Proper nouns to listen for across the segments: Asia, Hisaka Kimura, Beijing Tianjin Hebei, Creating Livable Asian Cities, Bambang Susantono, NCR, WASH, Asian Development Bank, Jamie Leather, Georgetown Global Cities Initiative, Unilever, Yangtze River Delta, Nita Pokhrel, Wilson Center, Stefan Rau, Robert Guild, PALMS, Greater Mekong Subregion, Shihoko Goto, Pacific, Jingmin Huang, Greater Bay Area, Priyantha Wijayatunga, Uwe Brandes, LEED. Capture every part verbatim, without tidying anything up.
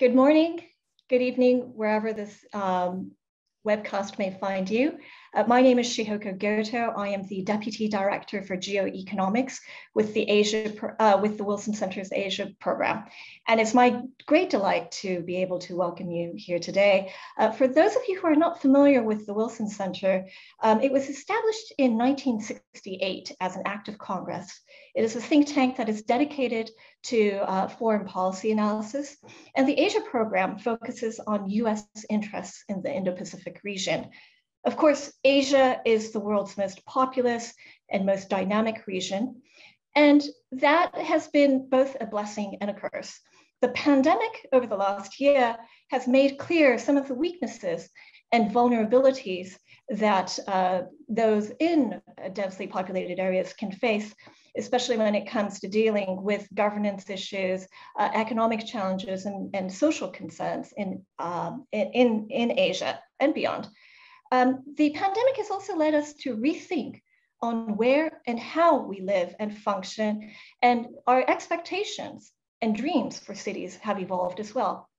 Good morning, good evening, wherever this um, webcast may find you. Uh, my name is Shihoko Goto. I am the Deputy Director for Geoeconomics with the Asia uh, with the Wilson Center's Asia program, and it's my great delight to be able to welcome you here today. Uh, for those of you who are not familiar with the Wilson Center, um, it was established in nineteen sixty-eight as an act of Congress. It is a think tank that is dedicated to uh, foreign policy analysis, and the Asia program focuses on U S interests in the Indo-Pacific region. Of course, Asia is the world's most populous and most dynamic region, and that has been both a blessing and a curse. The pandemic over the last year has made clear some of the weaknesses and vulnerabilities that uh, those in densely populated areas can face, especially when it comes to dealing with governance issues, uh, economic challenges, and, and social concerns in, um, in, in Asia and beyond. Um, the pandemic has also led us to rethink on where and how we live and function, and our expectations and dreams for cities have evolved as well.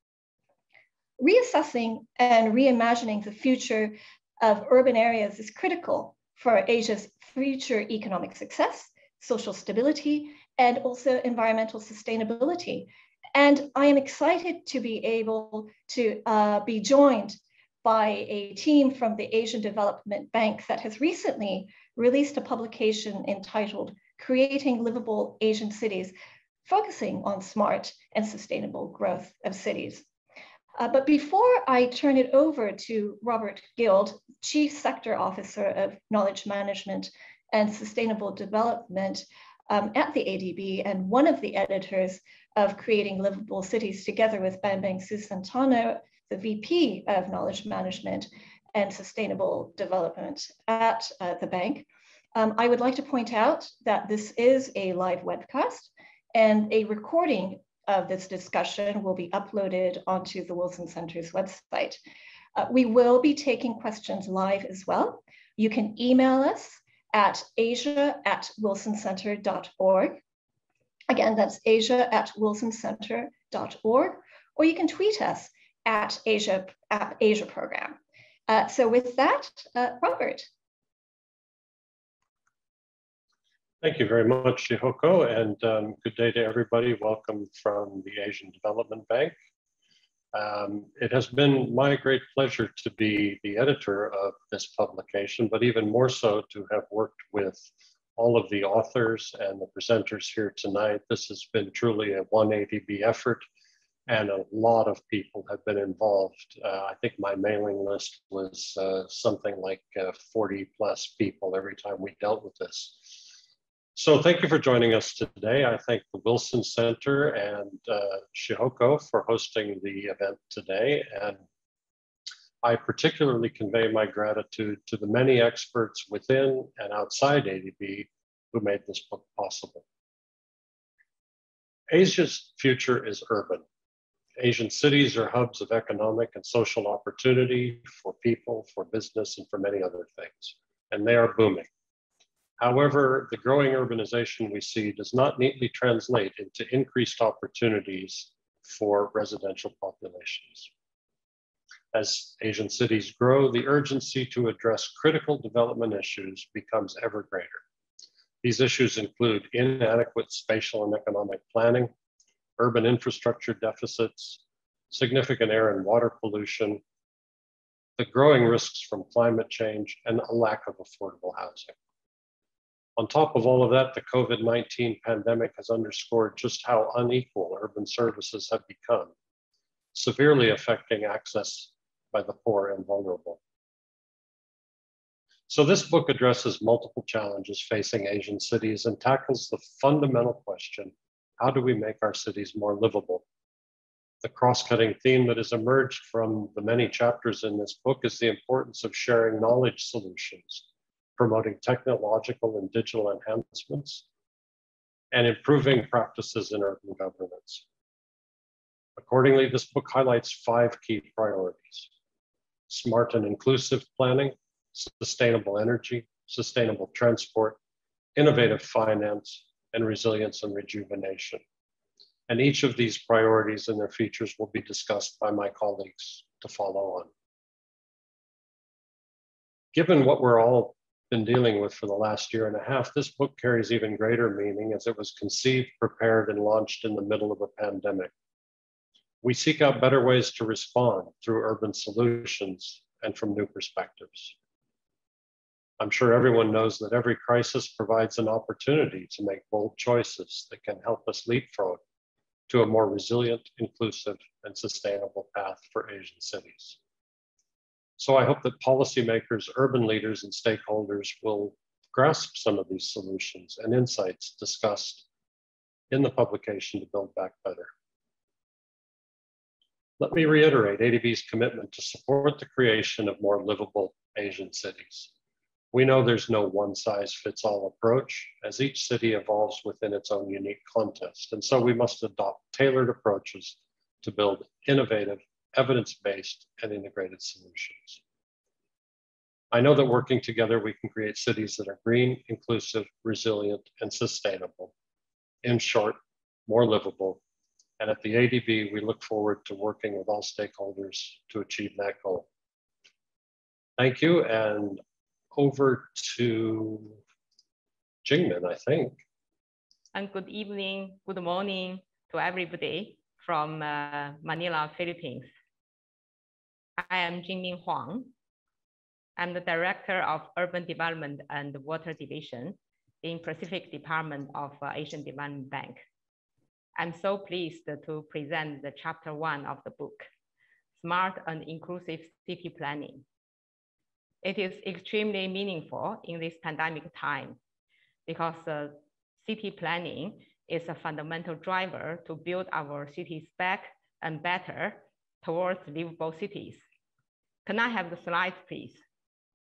Reassessing and reimagining the future of urban areas is critical for Asia's future economic success, social stability, and also environmental sustainability. And I am excited to be able to uh, be joined by a team from the Asian Development Bank that has recently released a publication entitled Creating Livable Asian Cities, focusing on smart and sustainable growth of cities. Uh, but before I turn it over to Robert Guild, Chief Sector Officer of Knowledge Management and Sustainable Development um, at the A D B, and one of the editors of Creating Livable Cities, together with Bambang Susantono, the V P of Knowledge Management and Sustainable Development at uh, the bank. Um, I would like to point out that this is a live webcast, and a recording of this discussion will be uploaded onto the Wilson Center's website. Uh, we will be taking questions live as well. You can email us at asia at wilson center dot org. Again, that's asia at wilson center dot org, or you can tweet us at Asia, at Asia program. Uh, so with that, uh, Robert. Thank you very much, Shihoko, and um, good day to everybody. Welcome from the Asian Development Bank. Um, it has been my great pleasure to be the editor of this publication, but even more so to have worked with all of the authors and the presenters here tonight. This has been truly a one A D B effort, and a lot of people have been involved. Uh, I think my mailing list was uh, something like uh, forty plus people every time we dealt with this. So thank you for joining us today. I thank the Wilson Center and uh, Shihoko for hosting the event today. And I particularly convey my gratitude to the many experts within and outside A D B who made this book possible. Asia's future is urban. Asian cities are hubs of economic and social opportunity for people, for business, and for many other things, and they are booming. However, the growing urbanization we see does not neatly translate into increased opportunities for residential populations. As Asian cities grow, the urgency to address critical development issues becomes ever greater. These issues include inadequate spatial and economic planning, urban infrastructure deficits, significant air and water pollution, the growing risks from climate change, and a lack of affordable housing. On top of all of that, the COVID nineteen pandemic has underscored just how unequal urban services have become, severely affecting access by the poor and vulnerable. So this book addresses multiple challenges facing Asian cities and tackles the fundamental question: how do we make our cities more livable? The cross-cutting theme that has emerged from the many chapters in this book is the importance of sharing knowledge solutions, promoting technological and digital enhancements, and improving practices in urban governance. Accordingly, this book highlights five key priorities: smart and inclusive planning, sustainable energy, sustainable transport, innovative finance, and resilience and rejuvenation. And each of these priorities and their features will be discussed by my colleagues to follow on. Given what we're all been dealing with for the last year and a half, this book carries even greater meaning as it was conceived, prepared, and launched in the middle of a pandemic. We seek out better ways to respond through urban solutions and from new perspectives. I'm sure everyone knows that every crisis provides an opportunity to make bold choices that can help us leapfrog to a more resilient, inclusive, and sustainable path for Asian cities. So I hope that policymakers, urban leaders, and stakeholders will grasp some of these solutions and insights discussed in the publication to Build Back Better. Let me reiterate A D B's commitment to support the creation of more livable Asian cities. We know there's no one-size-fits-all approach, as each city evolves within its own unique context, and so we must adopt tailored approaches to build innovative, evidence-based, and integrated solutions. I know that working together, we can create cities that are green, inclusive, resilient, and sustainable. In short, more livable. And at the A D B, we look forward to working with all stakeholders to achieve that goal. Thank you, and over to Jingmin, I think. And good evening, good morning to everybody from uh, Manila, Philippines. I am Jingmin Huang. I'm the Director of Urban Development and Water Division in Pacific Department of uh, Asian Development Bank. I'm so pleased to present the chapter one of the book, Smart and Inclusive City Planning. It is extremely meaningful in this pandemic time because uh, city planning is a fundamental driver to build our cities back and better towards livable cities. Can I have the slides, please?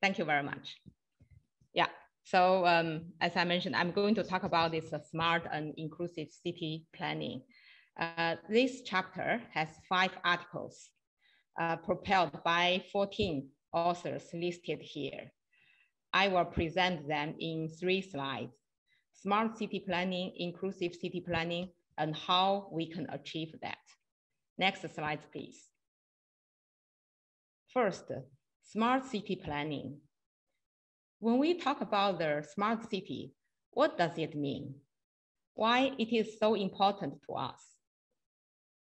Thank you very much. Yeah, so um, as I mentioned, I'm going to talk about this uh, smart and inclusive city planning. Uh, this chapter has five articles uh, propelled by fourteen authors listed here. I will present them in three slides: smart city planning, inclusive city planning, and how we can achieve that. Next slide, please. First, smart city planning. When we talk about the smart city, what does it mean? Why it is so important to us?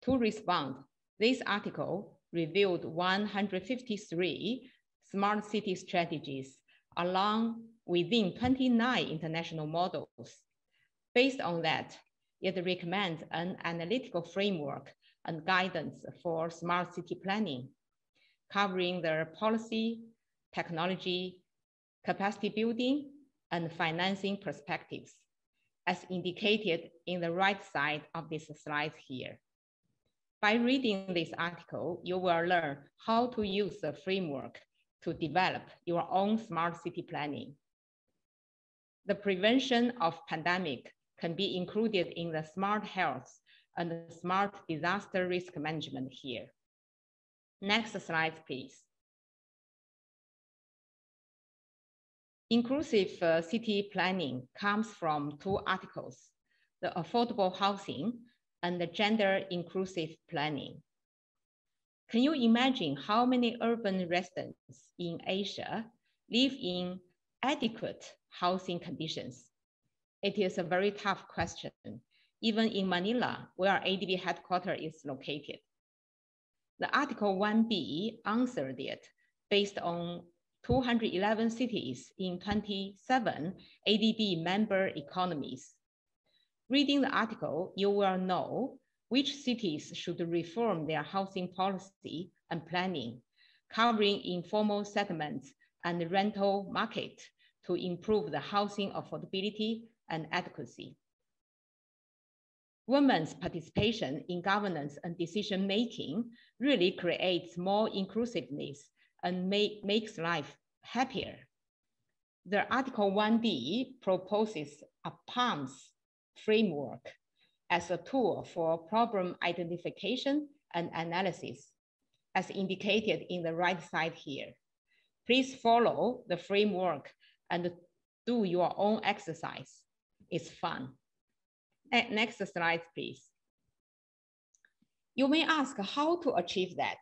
To respond, this article revealed one hundred fifty-three smart city strategies along within twenty-nine international models. Based on that, it recommends an analytical framework and guidance for smart city planning, covering the policy, technology, capacity building, and financing perspectives, as indicated in the right side of this slide here. By reading this article, you will learn how to use the framework to develop your own smart city planning. The prevention of pandemic can be included in the smart health and the smart disaster risk management here. Next slide, please. Inclusive uh, city planning comes from two articles, the affordable housing and the gender inclusive planning. Can you imagine how many urban residents in Asia live in adequate housing conditions? It is a very tough question, even in Manila, where A D B headquarters is located. The Article one B answered it based on two hundred eleven cities in twenty-seven A D B member economies. Reading the article, you will know which cities should reform their housing policy and planning, covering informal settlements and rental market to improve the housing affordability and adequacy. Women's participation in governance and decision-making really creates more inclusiveness and make, makes life happier. The Article one B proposes a PALMS framework as a tool for problem identification and analysis, as indicated in the right side here. Please follow the framework and do your own exercise. It's fun. Next slide, please. You may ask how to achieve that.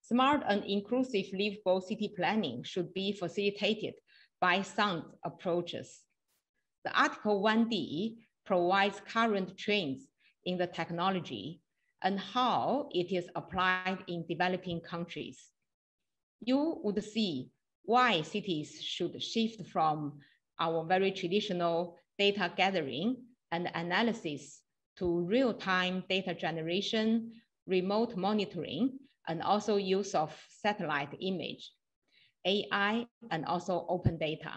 Smart and inclusive livable city planning should be facilitated by sound approaches. The Article one D provides current trends in the technology and how it is applied in developing countries. You would see why cities should shift from our very traditional data gathering and analysis to real-time data generation, remote monitoring, and also use of satellite image, A I, and also open data.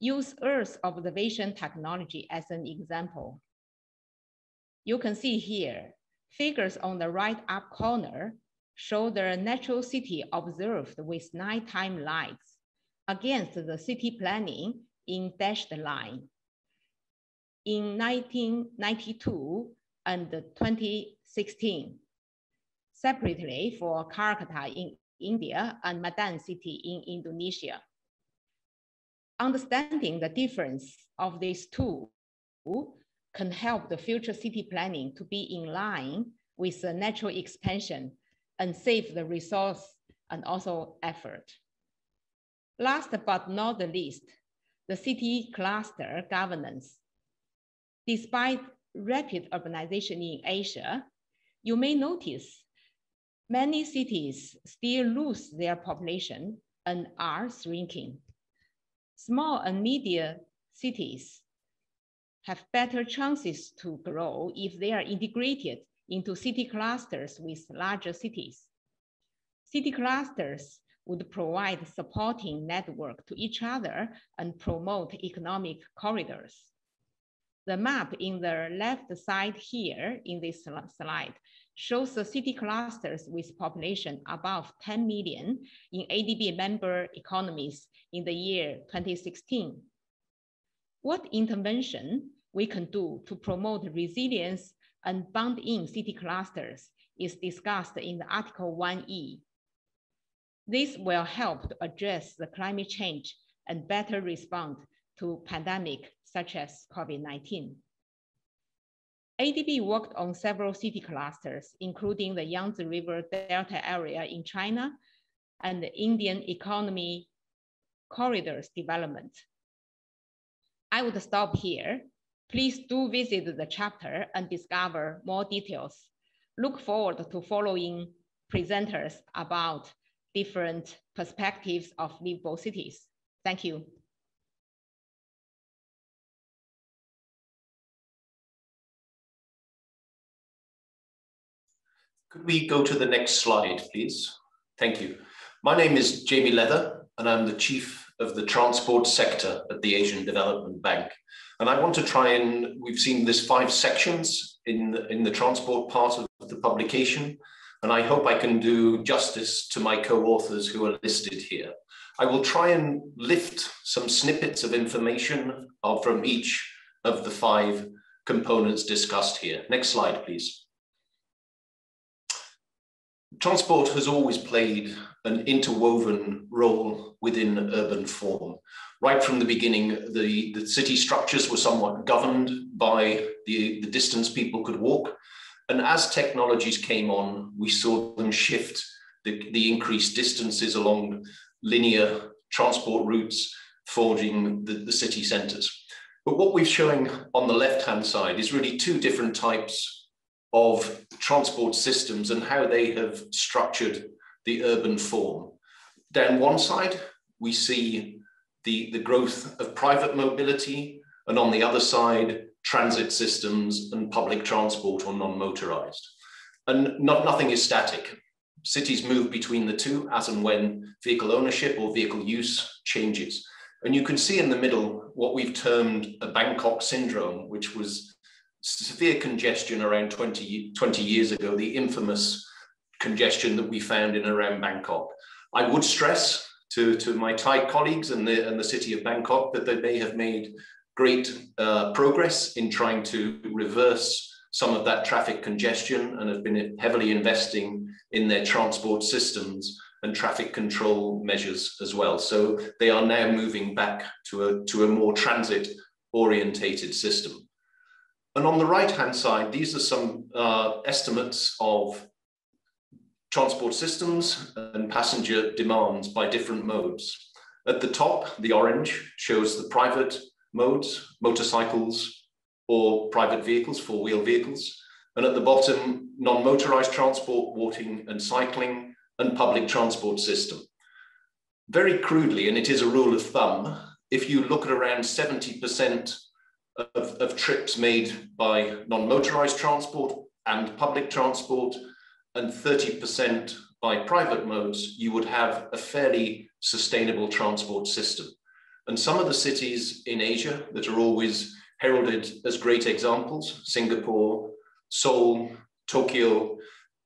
Use Earth observation technology as an example. You can see here, figures on the right up corner show the natural city observed with nighttime lights against the city planning in dashed line. In nineteen ninety-two and twenty sixteen, separately for Calcutta in India and Medan City in Indonesia. Understanding the difference of these two can help the future city planning to be in line with the natural expansion and save the resource and also effort. Last but not the least, the city cluster governance. Despite rapid urbanization in Asia, you may notice many cities still lose their population and are shrinking. Small and medium cities have better chances to grow if they are integrated into city clusters with larger cities. City clusters would provide supporting network to each other and promote economic corridors. The map in the left side here in this slide shows the city clusters with population above ten million in A D B member economies in the year twenty sixteen. What intervention we can do to promote resilience and bound-in city clusters is discussed in the Article one E. This will help to address the climate change and better respond to pandemic such as COVID nineteen. A D B worked on several city clusters, including the Yangtze River Delta area in China and the Indian economy corridors development. I would stop here. Please do visit the chapter and discover more details. Look forward to following presenters about different perspectives of livable cities. Thank you. Could we go to the next slide, please? Thank you. My name is Jamie Leather, and I'm the Chief of the Transport Sector at the Asian Development Bank. And I want to try and, we've seen this five sections in the, in the transport part of the publication, and I hope I can do justice to my co-authors who are listed here. I will try and lift some snippets of information from each of the five components discussed here. Next slide, please. Transport has always played an interwoven role within urban form. Right from the beginning, the, the city structures were somewhat governed by the, the distance people could walk. And as technologies came on, we saw them shift the, the increased distances along linear transport routes, forging the, the city centers. But what we're showing on the left-hand side is really two different types of transport systems and how they have structured the urban form. Down one side, we see the, the growth of private mobility, and on the other side, transit systems and public transport or non-motorized. And not, nothing is static. Cities move between the two as and when vehicle ownership or vehicle use changes. And you can see in the middle what we've termed a Bangkok syndrome, which was severe congestion around twenty, twenty years ago, the infamous congestion that we found in around Bangkok. I would stress to, to my Thai colleagues and the, and the city of Bangkok that they may have made great uh, progress in trying to reverse some of that traffic congestion and have been heavily investing in their transport systems and traffic control measures as well. So they are now moving back to a, to a more transit orientated system. And on the right-hand side, these are some uh, estimates of transport systems and passenger demands by different modes. At the top, the orange shows the private modes, motorcycles or private vehicles, four-wheel vehicles. And at the bottom, non-motorized transport, walking and cycling, and public transport system. Very crudely, and it is a rule of thumb, if you look at around seventy percent of, of trips made by non-motorized transport and public transport, and thirty percent by private modes, you would have a fairly sustainable transport system. And some of the cities in Asia that are always heralded as great examples, Singapore, Seoul, Tokyo,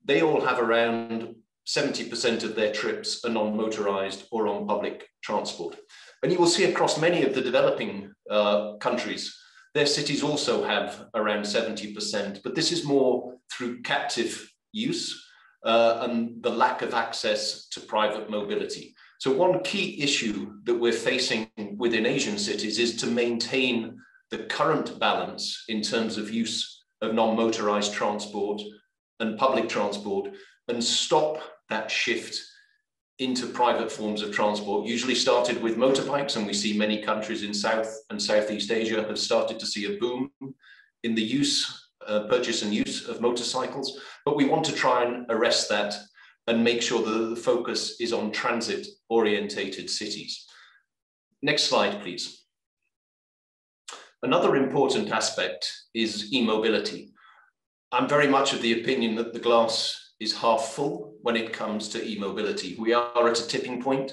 they all have around seventy percent of their trips are non-motorized or on public transport. And you will see across many of the developing uh, countries, their cities also have around seventy percent, but this is more through captive use uh, and the lack of access to private mobility. So one key issue that we're facing within Asian cities is to maintain the current balance in terms of use of non-motorized transport and public transport, and stop that shift into private forms of transport, usually started with motorbikes. And we see many countries in South and Southeast Asia have started to see a boom in the use, uh, purchase and use of motorcycles. But we want to try and arrest that and make sure that the focus is on transit orientated cities. Next slide, please. Another important aspect is e-mobility. I'm very much of the opinion that the glass is half full when it comes to e-mobility. We are at a tipping point,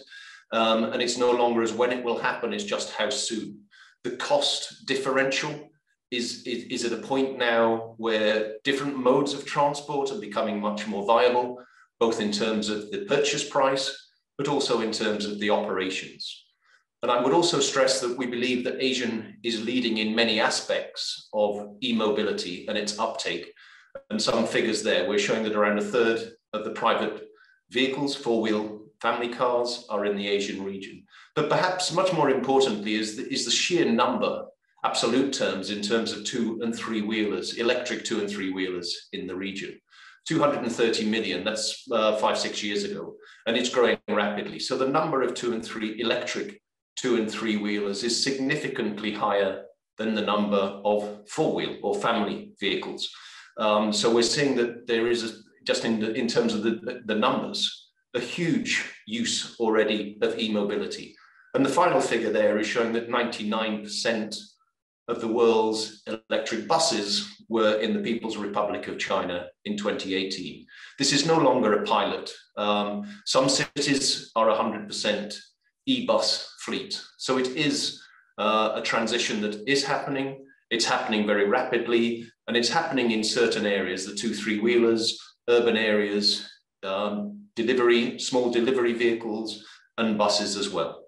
um, and it's no longer as when it will happen, it's just how soon. The cost differential is, is, is at a point now where different modes of transport are becoming much more viable, both in terms of the purchase price, but also in terms of the operations. And I would also stress that we believe that Asian is leading in many aspects of e-mobility and its uptake. And some figures there, we're showing that around a third of the private vehicles, four-wheel family cars, are in the Asian region. But perhaps much more importantly is the, is the sheer number, absolute terms, in terms of two and three-wheelers, electric two and three-wheelers in the region. two hundred thirty million, that's uh, five, six years ago, and it's growing rapidly. So the number of two and three electric two and three wheelers is significantly higher than the number of four wheel or family vehicles. Um, so we're seeing that there is, a, just in, the, in terms of the, the numbers, a huge use already of e-mobility. And the final figure there is showing that ninety-nine percent of the world's electric buses were in the People's Republic of China in twenty eighteen. This is no longer a pilot. Um, some cities are one hundred percent e-bus fleet. So it is uh, a transition that is happening. It's happening very rapidly, and it's happening in certain areas, the two, three wheelers, urban areas, um, delivery, small delivery vehicles and buses as well.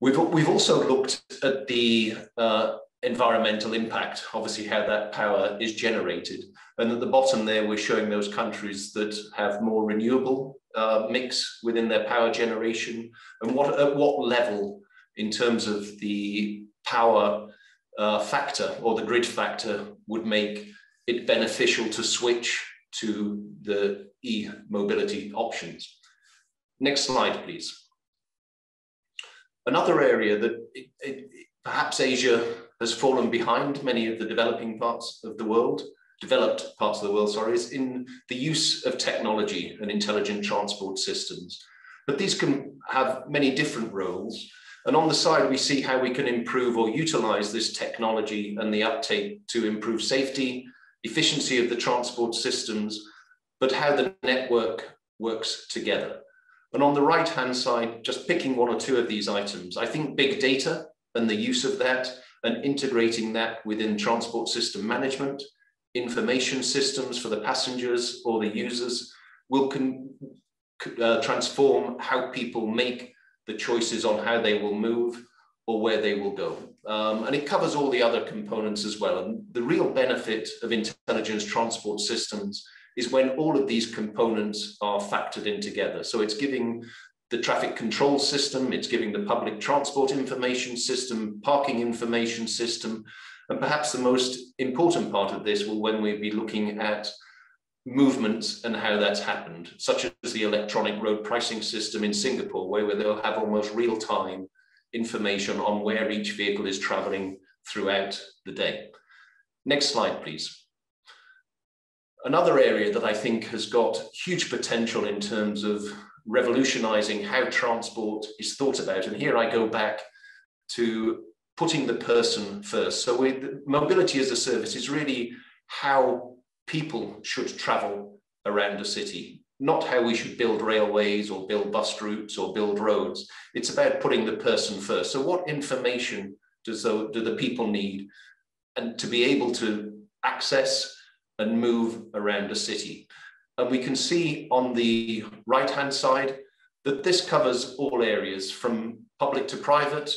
We've, we've also looked at the uh, environmental impact, obviously how that power is generated. And at the bottom there, we're showing those countries that have more renewable Uh, mix within their power generation, and what at what level in terms of the power uh, factor or the grid factor would make it beneficial to switch to the e-mobility options. Next slide, please. Another area that it, it, perhaps Asia has fallen behind many of the developing parts of the world developed parts of the world, sorry, is in the use of technology and intelligent transport systems. But these can have many different roles. And on the side, we see how we can improve or utilize this technology and the uptake to improve safety, efficiency of the transport systems, but how the network works together. And on the right-hand side, just picking one or two of these items, I think big data and the use of that and integrating that within transport system management, information systems for the passengers or the users will can, uh, transform how people make the choices on how they will move or where they will go. Um, and it covers all the other components as well. And the real benefit of intelligent transport systems is when all of these components are factored in together. So it's giving the traffic control system, it's giving the public transport information system, parking information system, And perhaps the most important part of this will when we be looking at movements and how that's happened, such as the electronic road pricing system in Singapore, where they'll have almost real-time information on where each vehicle is traveling throughout the day. Next slide, please. Another area that I think has got huge potential in terms of revolutionizing how transport is thought about. And here I go back to putting the person first. So with mobility as a service is really how people should travel around a city, not how we should build railways or build bus routes or build roads. It's about putting the person first. So what information does the, do the people need and to be able to access and move around a city? And we can see on the right-hand side that this covers all areas from public to private,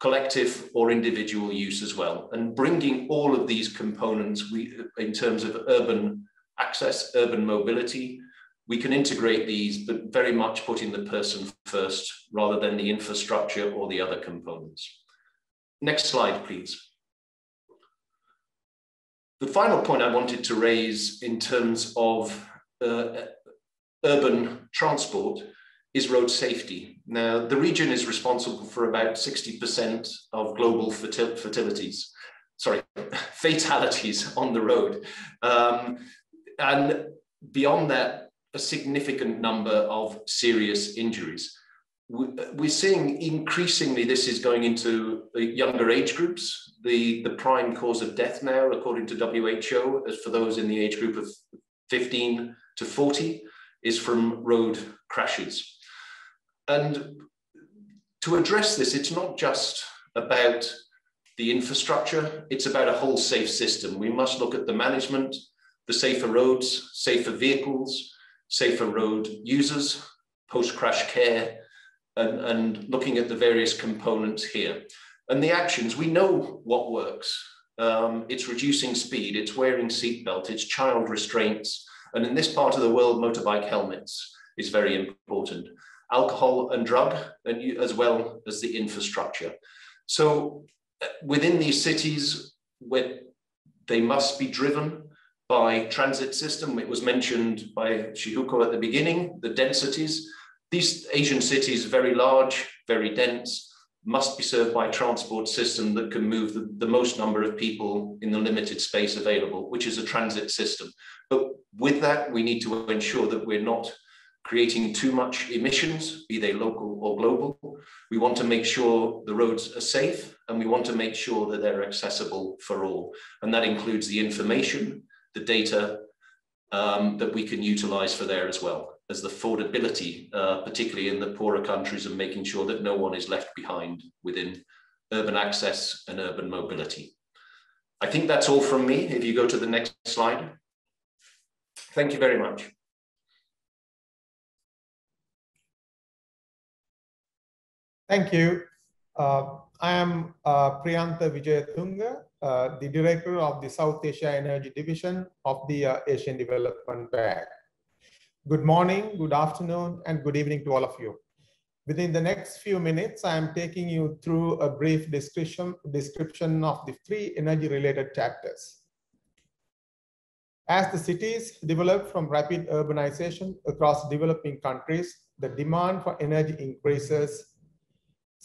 collective or individual use as well. And bringing all of these components we, in terms of urban access, urban mobility, we can integrate these, but very much putting the person first rather than the infrastructure or the other components. Next slide, please. The final point I wanted to raise in terms of Uh, urban transport is road safety. Now, the region is responsible for about sixty percent of global fatalities, sorry, fatalities on the road. Um, and beyond that, a significant number of serious injuries. We're seeing increasingly this is going into younger age groups. The, the prime cause of death now, according to W H O, is for those in the age group of fifteen to forty is from road crashes. And to address this, it's not just about the infrastructure, it's about a whole safe system. We must look at the management, the safer roads, safer vehicles, safer road users, post-crash care, and, and looking at the various components here. And the actions, we know what works. Um, it's reducing speed, it's wearing seatbelt, it's child restraints. And in this part of the world, motorbike helmets is very important. Alcohol and drug, and you, as well as the infrastructure. So within these cities, where they must be driven by transit system. It was mentioned by Shihoko at the beginning, the densities. These Asian cities, very large, very dense, must be served by a transport system that can move the, the most number of people in the limited space available, which is a transit system. But with that, we need to ensure that we're not creating too much emissions, be they local or global. We want to make sure the roads are safe, and we want to make sure that they're accessible for all. And that includes the information, the data um, that we can utilize for there as well, as the affordability, uh, particularly in the poorer countries, and making sure that no one is left behind within urban access and urban mobility. I think that's all from me. If you go to the next slide. Thank you very much. Thank you. Uh, I am uh, Priyantha Wijayatunga, uh, the Director of the South Asia Energy Division of the uh, Asian Development Bank. Good morning, good afternoon, and good evening to all of you. Within the next few minutes, I am taking you through a brief description, description of the three energy-related chapters. As the cities develop from rapid urbanization across developing countries, the demand for energy increases.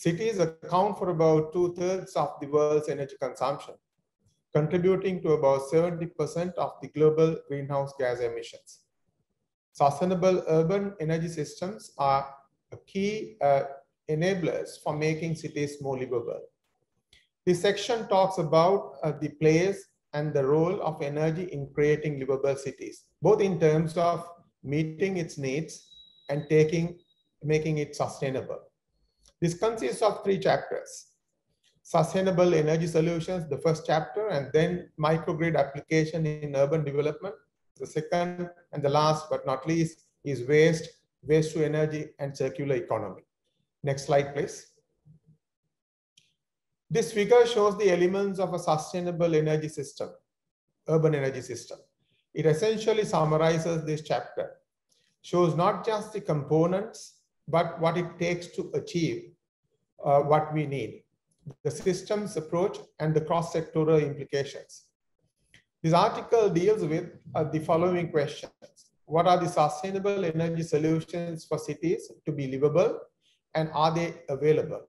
Cities account for about two-thirds of the world's energy consumption, contributing to about seventy percent of the global greenhouse gas emissions. Sustainable urban energy systems are key uh, enablers for making cities more livable. This section talks about uh, the place and the role of energy in creating livable cities, both in terms of meeting its needs and taking, making it sustainable. This consists of three chapters: sustainable energy solutions, the first chapter, and then microgrid application in urban development. The second, and the last but not least, is waste, waste to energy, and circular economy. Next slide, please. This figure shows the elements of a sustainable energy system, urban energy system. It essentially summarizes this chapter, shows not just the components, but what it takes to achieve uh, what we need. the systems approach, and the cross-sectoral implications. This article deals with uh, the following questions. What are the sustainable energy solutions for cities to be livable, and are they available?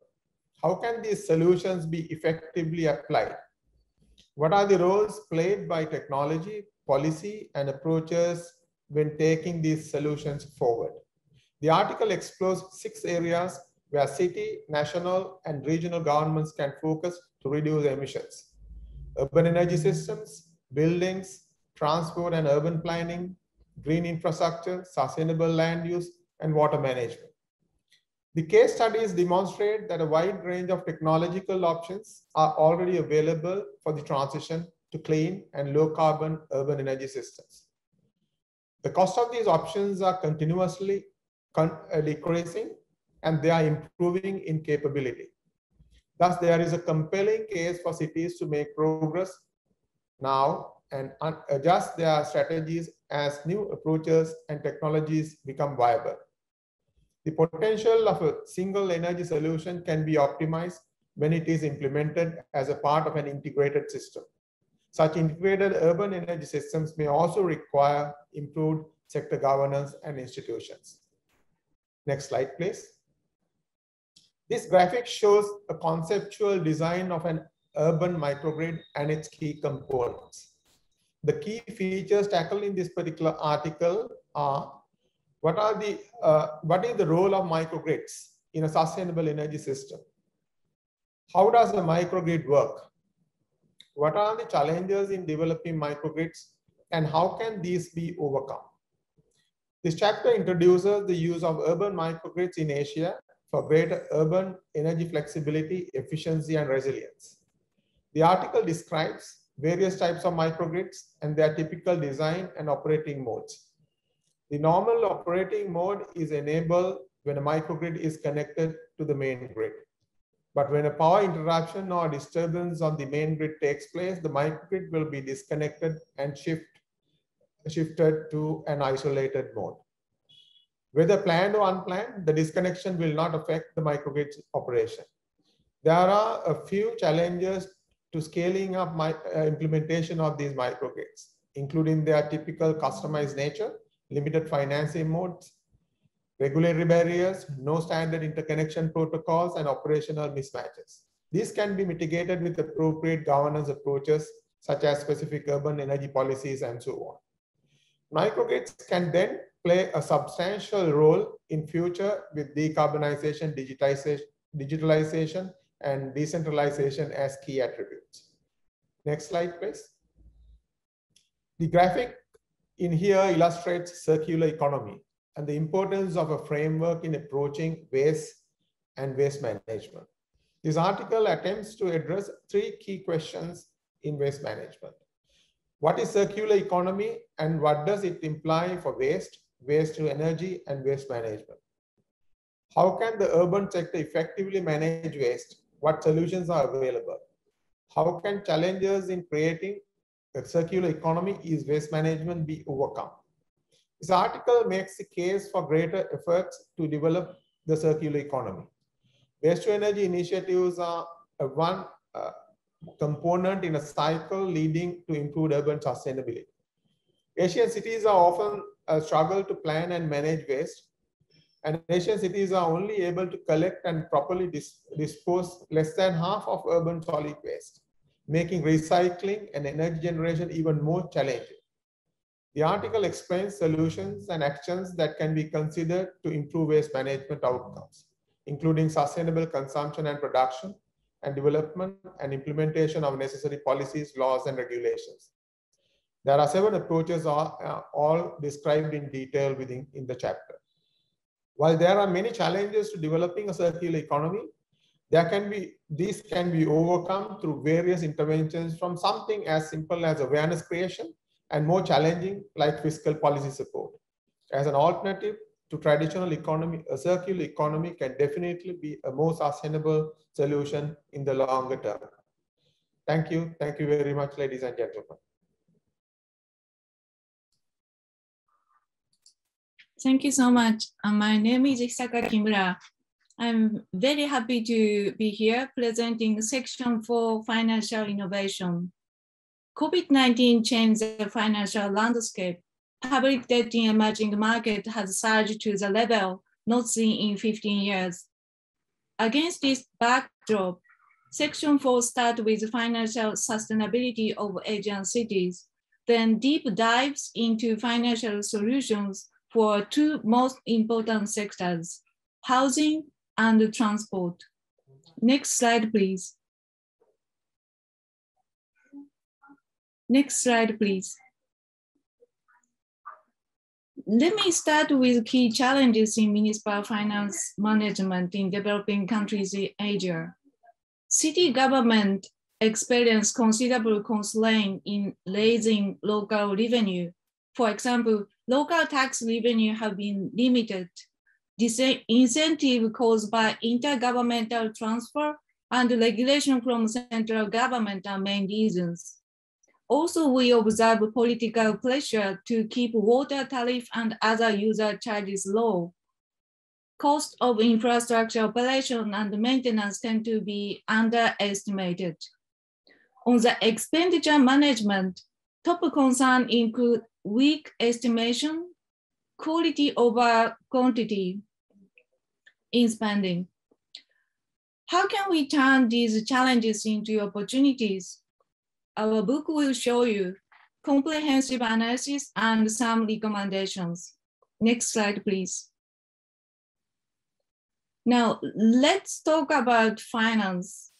How can these solutions be effectively applied? What are the roles played by technology, policy, and approaches when taking these solutions forward? The article explores six areas where city, national, and regional governments can focus to reduce emissions: urban energy systems, buildings, transport and urban planning, green infrastructure, sustainable land use, and water management. The case studies demonstrate that a wide range of technological options are already available for the transition to clean and low-carbon urban energy systems. The cost of these options are continuously decreasing, and they are improving in capability. Thus, there is a compelling case for cities to make progress now and adjust their strategies as new approaches and technologies become viable. The potential of a single energy solution can be optimized when it is implemented as a part of an integrated system. Such integrated urban energy systems may also require improved sector governance and institutions. Next slide, please. This graphic shows a conceptual design of an urban microgrid and its key components. The key features tackled in this particular article are: what are the uh, what is the role of microgrids in a sustainable energy system? How does the microgrid work? What are the challenges in developing microgrids, and how can these be overcome? This chapter introduces the use of urban microgrids in Asia for greater urban energy flexibility, efficiency, and resilience. The article describes various types of microgrids and their typical design and operating modes. The normal operating mode is enabled when a microgrid is connected to the main grid. But when a power interruption or disturbance on the main grid takes place, the microgrid will be disconnected and shift, shifted to an isolated mode. Whether planned or unplanned, the disconnection will not affect the microgrid's operation. There are a few challenges to scaling up my, uh, implementation of these microgrids, including their typical customized nature, limited financing modes, regulatory barriers, no standard interconnection protocols, and operational mismatches. These can be mitigated with appropriate governance approaches, such as specific urban energy policies and so on. Microgrids can then play a substantial role in future with decarbonization, digitization, digitalization, and decentralization as key attributes. Next slide, please. The graphic in here illustrates circular economy and the importance of a framework in approaching waste and waste management. This article attempts to address three key questions in waste management. What is circular economy, and what does it imply for waste, waste to energy, and waste management? How can the urban sector effectively manage waste? What solutions are available? How can challenges in creating a circular economy is waste management be overcome? This article makes the case for greater efforts to develop the circular economy. Waste to energy initiatives are a one uh, component in a cycle leading to improved urban sustainability. Asian cities are often uh, struggle to plan and manage waste, and Asian cities are only able to collect and properly dis dispose less than half of urban solid waste, making recycling and energy generation even more challenging. The article explains solutions and actions that can be considered to improve waste management outcomes, including sustainable consumption and production, and development and implementation of necessary policies, laws, and regulations. There are seven approaches, all, uh, all described in detail within in the chapter. While there are many challenges to developing a circular economy, there can be, these can be overcome through various interventions, from something as simple as awareness creation and more challenging like fiscal policy support. As an alternative to traditional economy, a circular economy can definitely be a more sustainable solution in the longer term. Thank you. Thank you very much, ladies and gentlemen. Thank you so much. Uh, my name is Hisaka Kimura. I'm very happy to be here presenting section four, financial innovation. COVID nineteen changed the financial landscape. Public debt in emerging market has surged to the level not seen in fifteen years. Against this backdrop, section four starts with financial sustainability of Asian cities, then deep dives into financial solutions for two most important sectors, housing and transport. Next slide, please. Next slide, please. Let me start with key challenges in municipal finance management in developing countries in Asia. City government experience considerable constraint in raising local revenue. For example, local tax revenue have been limited. Disincentive caused by intergovernmental transfer and regulation from central government are main reasons. Also, we observe political pressure to keep water tariff and other user charges low. Cost of infrastructure operation and maintenance tend to be underestimated. On the expenditure management, top concern include weak estimation, quality over quantity in spending. How can we turn these challenges into opportunities? Our book will show you comprehensive analysis and some recommendations. Next slide, please. Now, let's talk about finance.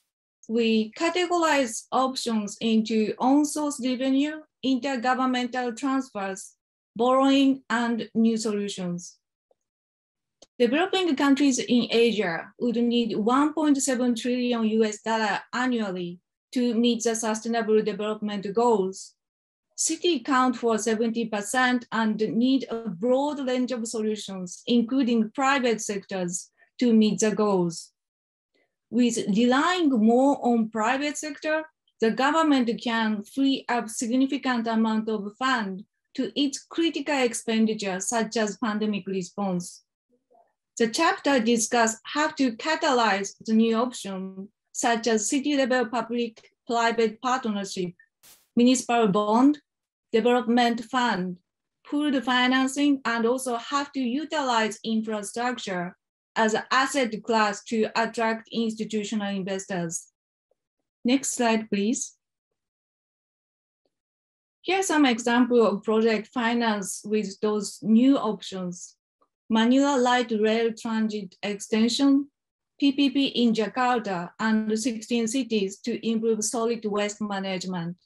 We categorize options into on-source revenue, intergovernmental transfers, borrowing, and new solutions. Developing countries in Asia would need one point seven trillion U S dollars annually to meet the sustainable development goals. Cities count for seventy percent and need a broad range of solutions, including private sectors, to meet the goals. With relying more on private sector, the government can free up significant amount of fund to its critical expenditure, such as pandemic response. The chapter discusses how to catalyze the new option, such as city-level public-private partnership, municipal bond, development fund, pooled financing, and also have to utilize infrastructure as an asset class to attract institutional investors. Next slide, please. Here are some examples of project finance with those new options. Manila Light Rail Transit Extension, P P P in Jakarta and sixteen cities to improve solid waste management.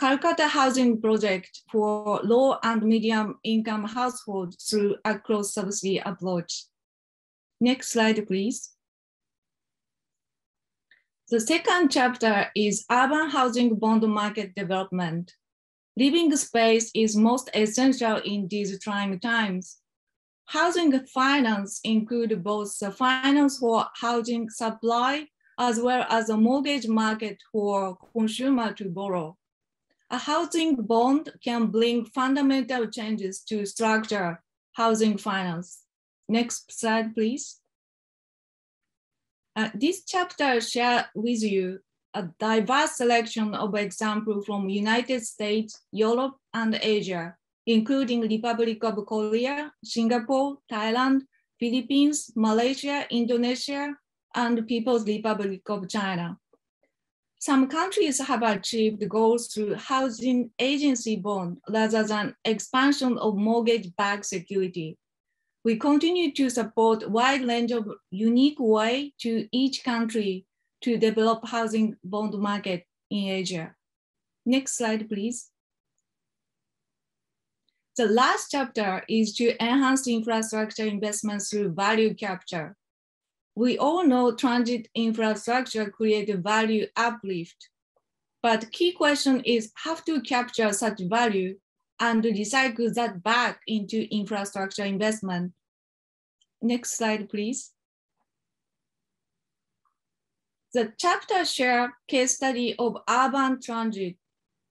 Calcutta Housing Project for low and medium income households through a cross-subsidy approach. Next slide, please. The second chapter is urban housing bond market development. Living space is most essential in these trying times. Housing finance includes both the finance for housing supply as well as the mortgage market for consumer to borrow. A housing bond can bring fundamental changes to structure housing finance. Next slide, please. Uh, this chapter shares with you a diverse selection of examples from United States, Europe, and Asia, including Republic of Korea, Singapore, Thailand, Philippines, Malaysia, Indonesia, and People's Republic of China. Some countries have achieved goals through housing agency bond rather than expansion of mortgage-backed security. We continue to support a wide range of unique ways to each country to develop housing bond market in Asia. Next slide, please. The last chapter is to enhance infrastructure investments through value capture. We all know transit infrastructure creates value uplift, but key question is how to capture such value and recycle that back into infrastructure investment. Next slide, please. The chapter shares case study of urban transit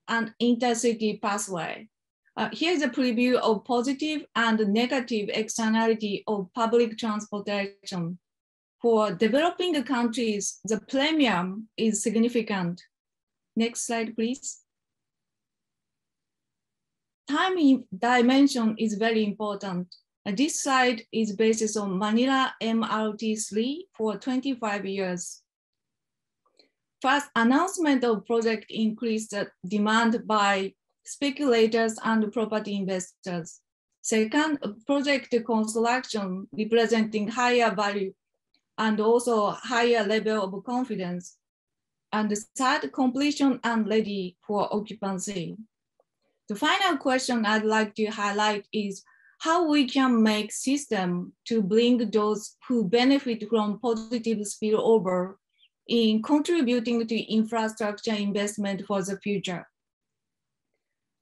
and intercity pathway. Uh, here's a preview of positive and negative externality of public transportation. For developing countries, the premium is significant. Next slide, please. Time dimension is very important. This slide is based on Manila M R T three for twenty-five years. First announcement of project increased the demand by speculators and property investors. Second, project construction representing higher value and also higher level of confidence. And third, completion and ready for occupancy. The final question I'd like to highlight is how we can make system to bring those who benefit from positive spillover in contributing to infrastructure investment for the future.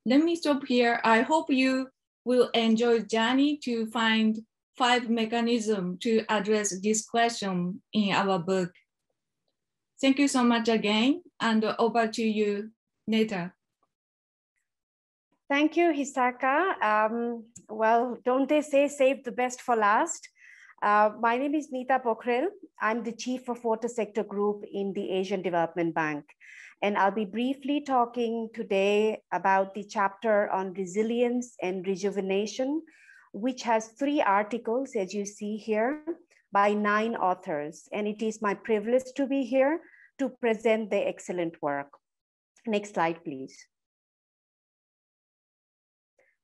Let me stop here. I hope you will enjoy journey to find five mechanisms to address this question in our book. Thank you so much again, and over to you, Nita. Thank you, Hisaka. Um, well, don't they say save the best for last? Uh, my name is Nita Pokhrel. I'm the Chief of Water Sector Group in the Asian Development Bank. And I'll be briefly talking today about the chapter on resilience and rejuvenation, which has three articles, as you see here, by nine authors. And it is my privilege to be here to present their excellent work. Next slide, please.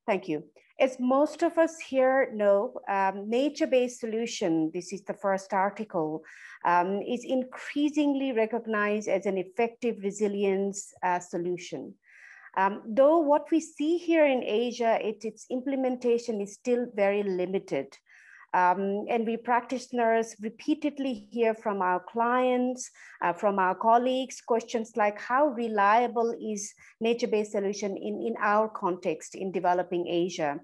Thank you. As most of us here know, um, nature-based solution, this is the first article, um, is increasingly recognized as an effective resilience uh, solution. Um, though what we see here in Asia, it, its implementation is still very limited. Um, and we practitioners repeatedly hear from our clients, uh, from our colleagues, questions like how reliable is nature-based solution in, in our context in developing Asia?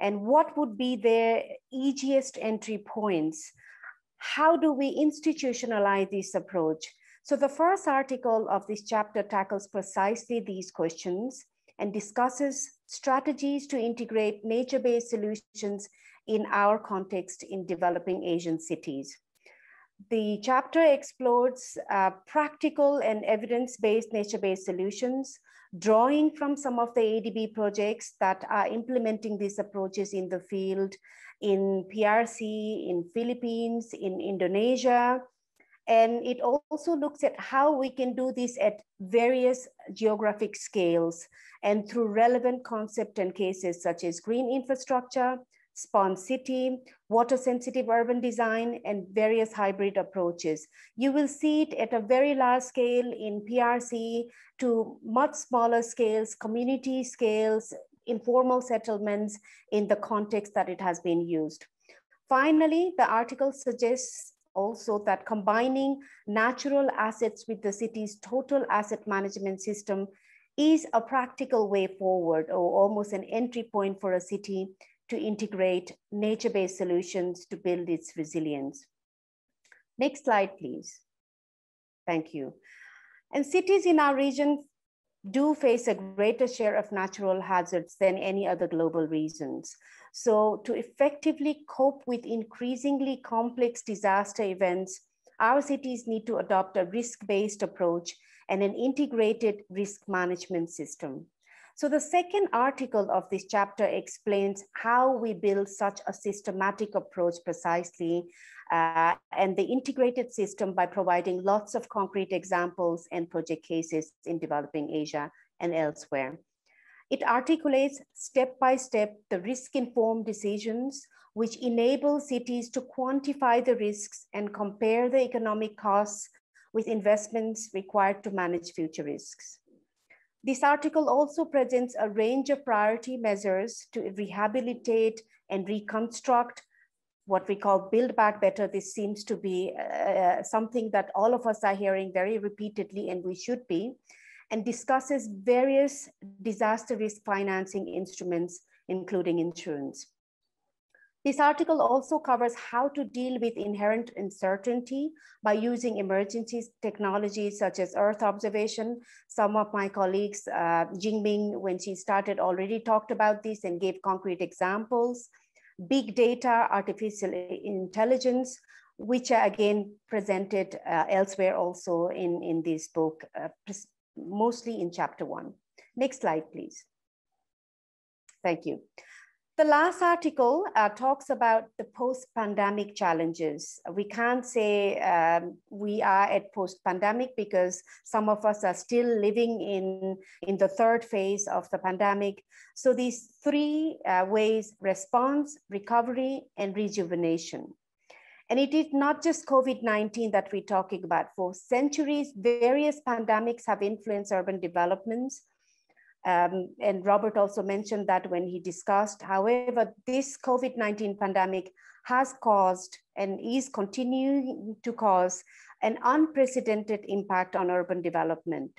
And what would be their easiest entry points? How do we institutionalize this approach? So the first article of this chapter tackles precisely these questions and discusses strategies to integrate nature-based solutions in our context in developing Asian cities. The chapter explores uh, practical and evidence-based nature-based solutions, drawing from some of the A D B projects that are implementing these approaches in the field, in P R C, in Philippines, in Indonesia. And it also looks at how we can do this at various geographic scales and through relevant concept and cases such as green infrastructure, spawn city, water sensitive urban design, and various hybrid approaches. You will see it at a very large scale in P R C to much smaller scales, community scales, informal settlements in the context that it has been used. Finally, the article suggests also that combining natural assets with the city's total asset management system is a practical way forward, or almost an entry point for a city to integrate nature-based solutions to build its resilience. Next slide, please. Thank you. And cities in our region do face a greater share of natural hazards than any other global regions. So to effectively cope with increasingly complex disaster events, our cities need to adopt a risk-based approach and an integrated risk management system. So the second article of this chapter explains how we build such a systematic approach precisely, uh, and the integrated system by providing lots of concrete examples and project cases in developing Asia and elsewhere. It articulates step-by-step the risk-informed decisions, which enable cities to quantify the risks and compare the economic costs with investments required to manage future risks. This article also presents a range of priority measures to rehabilitate and reconstruct what we call build back better. This seems to be uh, something that all of us are hearing very repeatedly, and we should be, and discusses various disaster risk financing instruments, including insurance. This article also covers how to deal with inherent uncertainty by using emergency technologies such as Earth observation. Some of my colleagues, uh, Jingmin, when she started, already talked about this and gave concrete examples. Big data, artificial intelligence, which are again presented uh, elsewhere also in, in this book, uh, mostly in chapter one. Next slide, please. Thank you. The last article uh, talks about the post-pandemic challenges. We can't say um, we are at post-pandemic because some of us are still living in, in the third phase of the pandemic. So these three uh, ways: response, recovery, and rejuvenation. And it is not just COVID nineteen that we're talking about. For centuries, various pandemics have influenced urban developments. Um, and Robert also mentioned that when he discussed. However, this COVID nineteen pandemic has caused and is continuing to cause an unprecedented impact on urban development,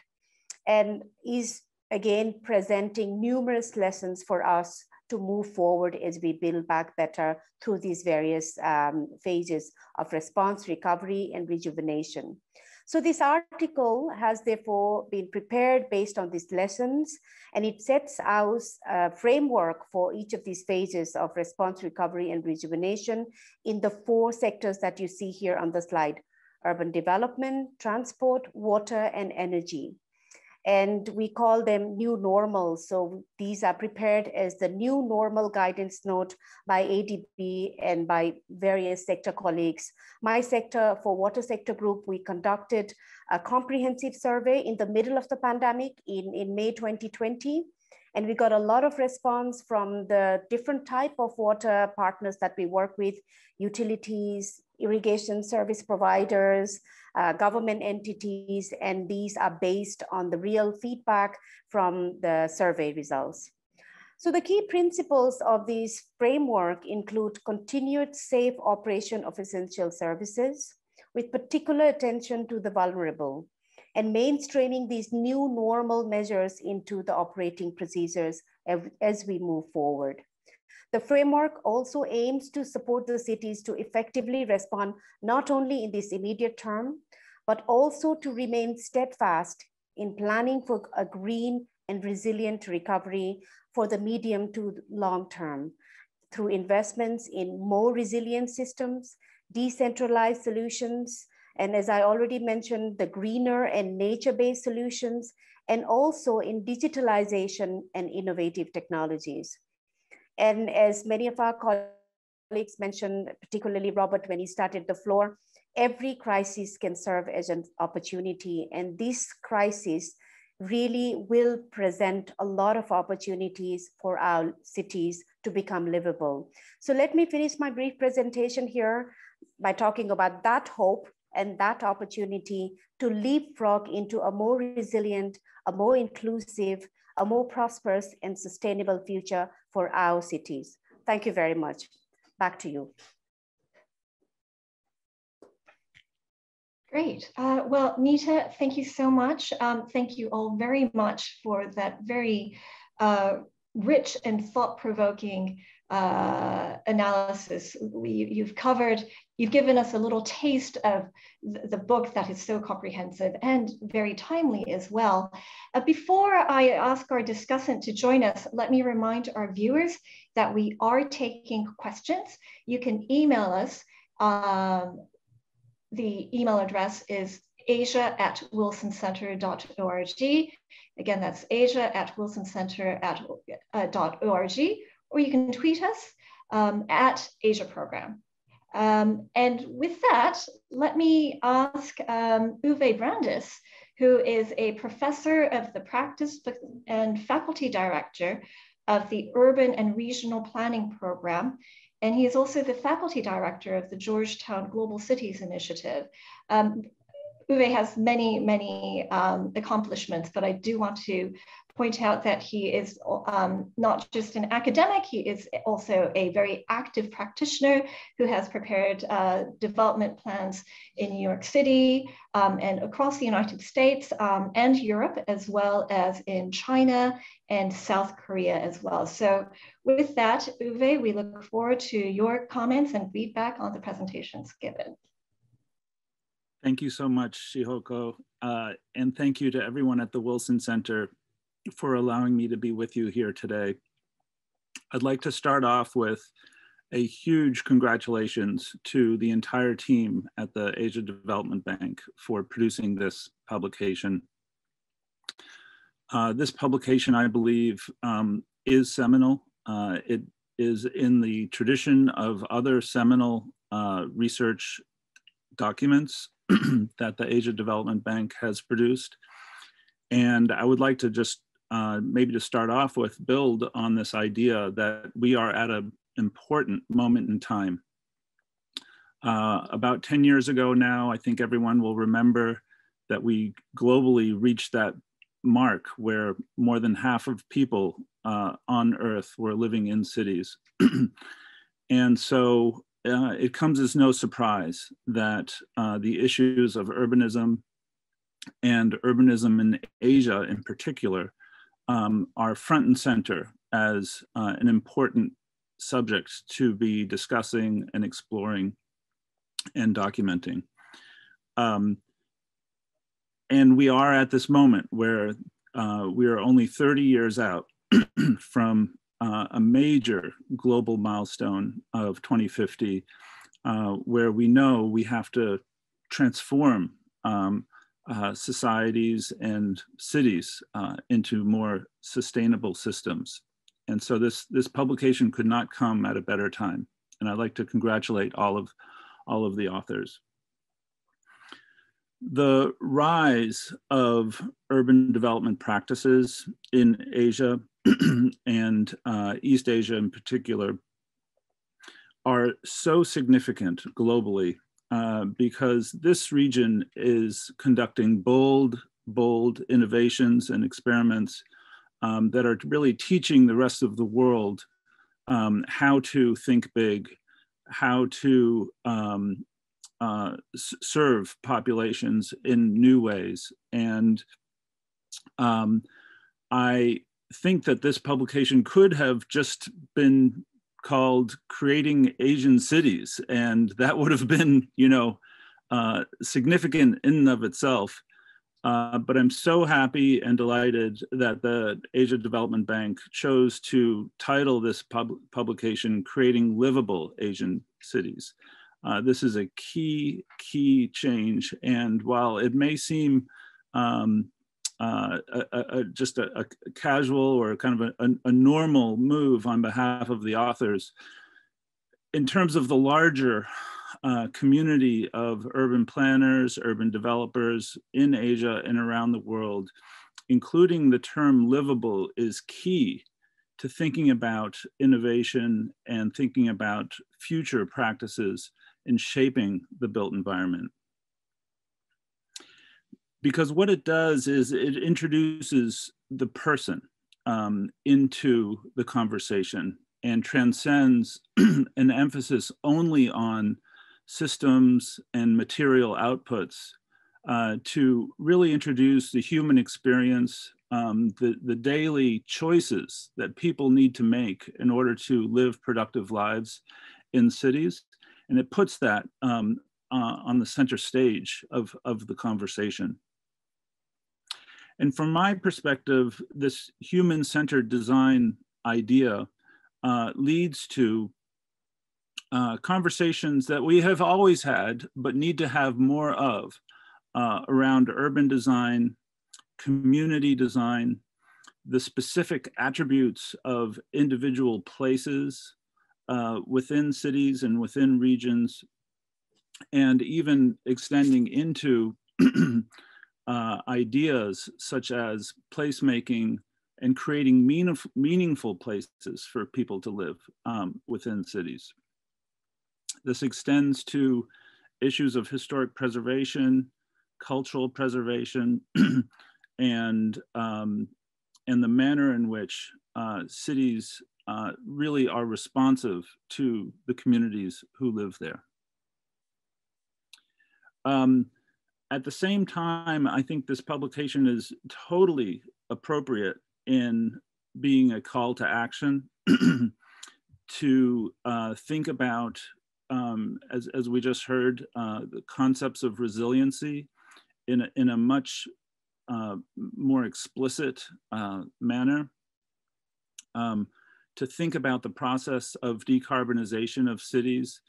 and is again presenting numerous lessons for us to move forward as we build back better through these various um, phases of response, recovery, and rejuvenation. So this article has therefore been prepared based on these lessons, and it sets out a framework for each of these phases of response, recovery, and rejuvenation in the four sectors that you see here on the slide: urban development, transport, water, and energy. And we call them new normal. So these are prepared as the new normal guidance note by A D B and by various sector colleagues. My sector, for water sector group, we conducted a comprehensive survey in the middle of the pandemic in, in May twenty twenty. And we got a lot of response from the different type of water partners that we work with: utilities, irrigation service providers, uh, government entities, and these are based on the real feedback from the survey results. So the key principles of this framework include continued safe operation of essential services with particular attention to the vulnerable, and mainstreaming these new normal measures into the operating procedures as we move forward. The framework also aims to support the cities to effectively respond not only in this immediate term, but also to remain steadfast in planning for a green and resilient recovery for the medium to long term through investments in more resilient systems, decentralized solutions, and as I already mentioned, the greener and nature-based solutions, and also in digitalization and innovative technologies. And as many of our colleagues mentioned, particularly Robert, when he started the floor, every crisis can serve as an opportunity. And this crisis really will present a lot of opportunities for our cities to become livable. So let me finish my brief presentation here by talking about that hope and that opportunity to leapfrog into a more resilient, a more inclusive, a more prosperous and sustainable future for our cities. Thank you very much. Back to you. Great. Uh, well, Nita, thank you so much. Um, thank you all very much for that very uh, rich and thought-provoking uh, analysis. We, you've covered, you've given us a little taste of the book that is so comprehensive and very timely as well. Uh, before I ask our discussant to join us, let me remind our viewers that we are taking questions. You can email us. Um, the email address is asia at wilson center dot org. Again, that's asia at wilson center dot org, or you can tweet us um, at Asia Program. Um, and with that, let me ask um, Uwe Brandes, who is a professor of the practice and faculty director of the Urban and Regional Planning Program. And he is also the faculty director of the Georgetown Global Cities Initiative. Um, Uwe has many, many um, accomplishments, but I do want to point out that he is um, not just an academic, he is also a very active practitioner who has prepared uh, development plans in New York City um, and across the United States um, and Europe, as well as in China and South Korea as well. So with that, Uwe, we look forward to your comments and feedback on the presentations given. Thank you so much, Shihoko, uh, and thank you to everyone at the Wilson Center for allowing me to be with you here today. I'd like to start off with a huge congratulations to the entire team at the Asian Development Bank for producing this publication. Uh, this publication, I believe, um, is seminal. Uh, it is in the tradition of other seminal uh, research documents that the Asian Development Bank has produced. And I would like to just uh, maybe to start off with build on this idea that we are at an important moment in time. Uh, about ten years ago now, I think everyone will remember that we globally reached that mark where more than half of people uh, on Earth were living in cities. And so uh, it comes as no surprise that uh, the issues of urbanism and urbanism in Asia in particular um, are front and center as uh, an important subject to be discussing and exploring and documenting. Um, And we are at this moment where uh, we are only thirty years out from uh, a major global milestone of twenty fifty, uh, where we know we have to transform um, uh, societies and cities uh, into more sustainable systems. And so this, this publication could not come at a better time. And I'd like to congratulate all of, all of the authors. The rise of urban development practices in Asia and uh, East Asia in particular are so significant globally uh, because this region is conducting bold, bold innovations and experiments um, that are really teaching the rest of the world um, how to think big, how to um, Uh, serve populations in new ways. And um, I think that this publication could have just been called Creating Asian Cities, and that would have been, you know, uh, significant in and of itself. Uh, but I'm so happy and delighted that the Asia Development Bank chose to title this pub publication Creating Livable Asian Cities. Uh, this is a key, key change. And while it may seem um, uh, a, a, just a, a casual or kind of a, a normal move on behalf of the authors, in terms of the larger uh, community of urban planners, urban developers in Asia and around the world, including the term livable is key to thinking about innovation and thinking about future practices in shaping the built environment. Because what it does is it introduces the person um, into the conversation and transcends an emphasis only on systems and material outputs uh, to really introduce the human experience, um, the, the daily choices that people need to make in order to live productive lives in cities. And it puts that um, uh, on the center stage of, of the conversation. And from my perspective, this human-centered design idea uh, leads to uh, conversations that we have always had, but need to have more of uh, around urban design, community design, the specific attributes of individual places, Uh, within cities and within regions, and even extending into uh, ideas such as placemaking and creating meaningf meaningful places for people to live um, within cities. This extends to issues of historic preservation, cultural preservation, and, um, and the manner in which uh, cities Uh, really are responsive to the communities who live there. Um, at the same time, I think this publication is totally appropriate in being a call to action to uh, think about, um, as, as we just heard, uh, the concepts of resiliency in a, in a much uh, more explicit uh, manner. Um, to think about the process of decarbonization of cities,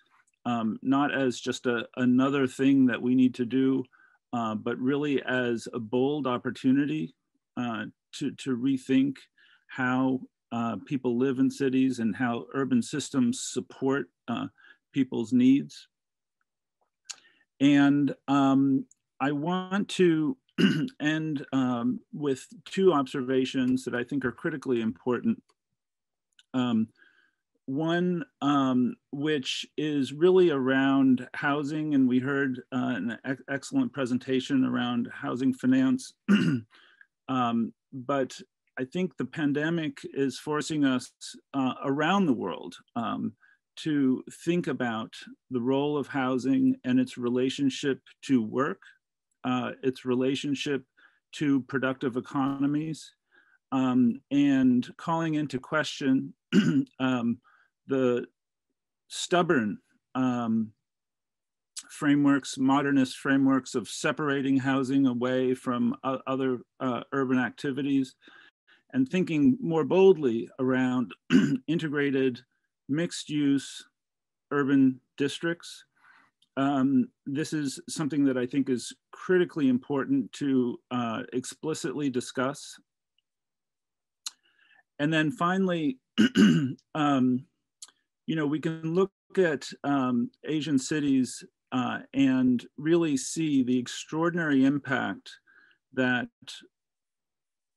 um, not as just a, another thing that we need to do, uh, but really as a bold opportunity uh, to, to rethink how uh, people live in cities and how urban systems support uh, people's needs. And um, I want to end um, with two observations that I think are critically important. Um, one, um, which is really around housing, and we heard uh, an ex excellent presentation around housing finance. um, but I think the pandemic is forcing us uh, around the world um, to think about the role of housing and its relationship to work, uh, its relationship to productive economies, um, and calling into question um, the stubborn um, frameworks, modernist frameworks of separating housing away from uh, other uh, urban activities, and thinking more boldly around integrated mixed-use urban districts. Um, this is something that I think is critically important to uh, explicitly discuss. And then finally, um, you know, we can look at um, Asian cities uh, and really see the extraordinary impact that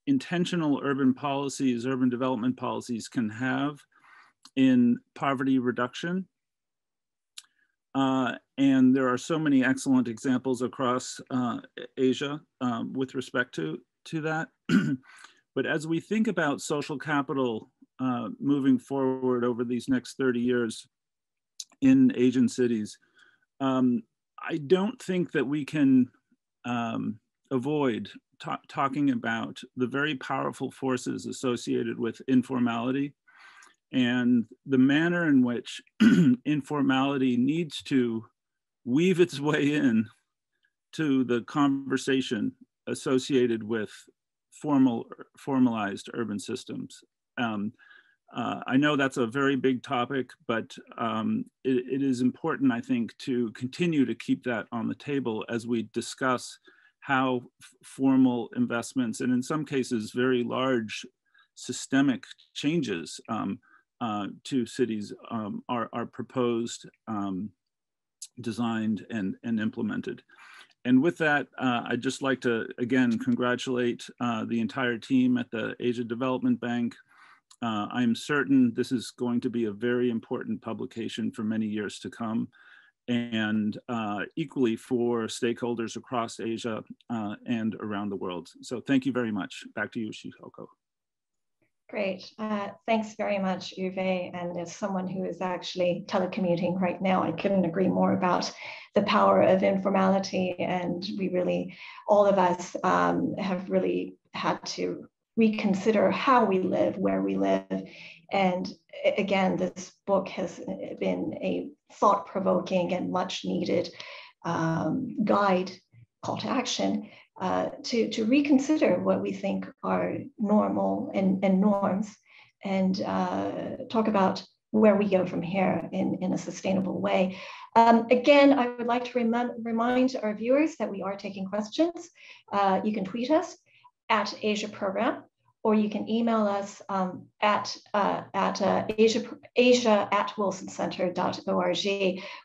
intentional urban policies, urban development policies can have in poverty reduction. Uh, and there are so many excellent examples across uh, Asia um, with respect to, to that. But as we think about social capital uh, moving forward over these next thirty years in Asian cities, um, I don't think that we can um, avoid ta talking about the very powerful forces associated with informality and the manner in which informality needs to weave its way in to the conversation associated with formal, formalized urban systems. Um, uh, I know that's a very big topic, but um, it, it is important, I think, to continue to keep that on the table as we discuss how formal investments, and in some cases, very large systemic changes um, Uh, to cities um, are, are proposed, um, designed, and, and implemented. And with that, uh, I'd just like to, again, congratulate uh, the entire team at the Asian Development Bank. Uh, I'm certain this is going to be a very important publication for many years to come, and uh, equally for stakeholders across Asia uh, and around the world. So thank you very much. Back to you, Shihoko. Great. Uh, thanks very much, Uwe. And as someone who is actually telecommuting right now, I couldn't agree more about the power of informality. And we really, all of us um, have really had to reconsider how we live, where we live. And again, this book has been a thought-provoking and much needed um, guide, call to action, Uh, to, to reconsider what we think are normal and, and norms, and uh, talk about where we go from here in, in a sustainable way. Um, again, I would like to rem remind our viewers that we are taking questions. Uh, you can tweet us at Asia Program, or you can email us um, at, uh, at uh, Asia, Asia at wilson center dot org.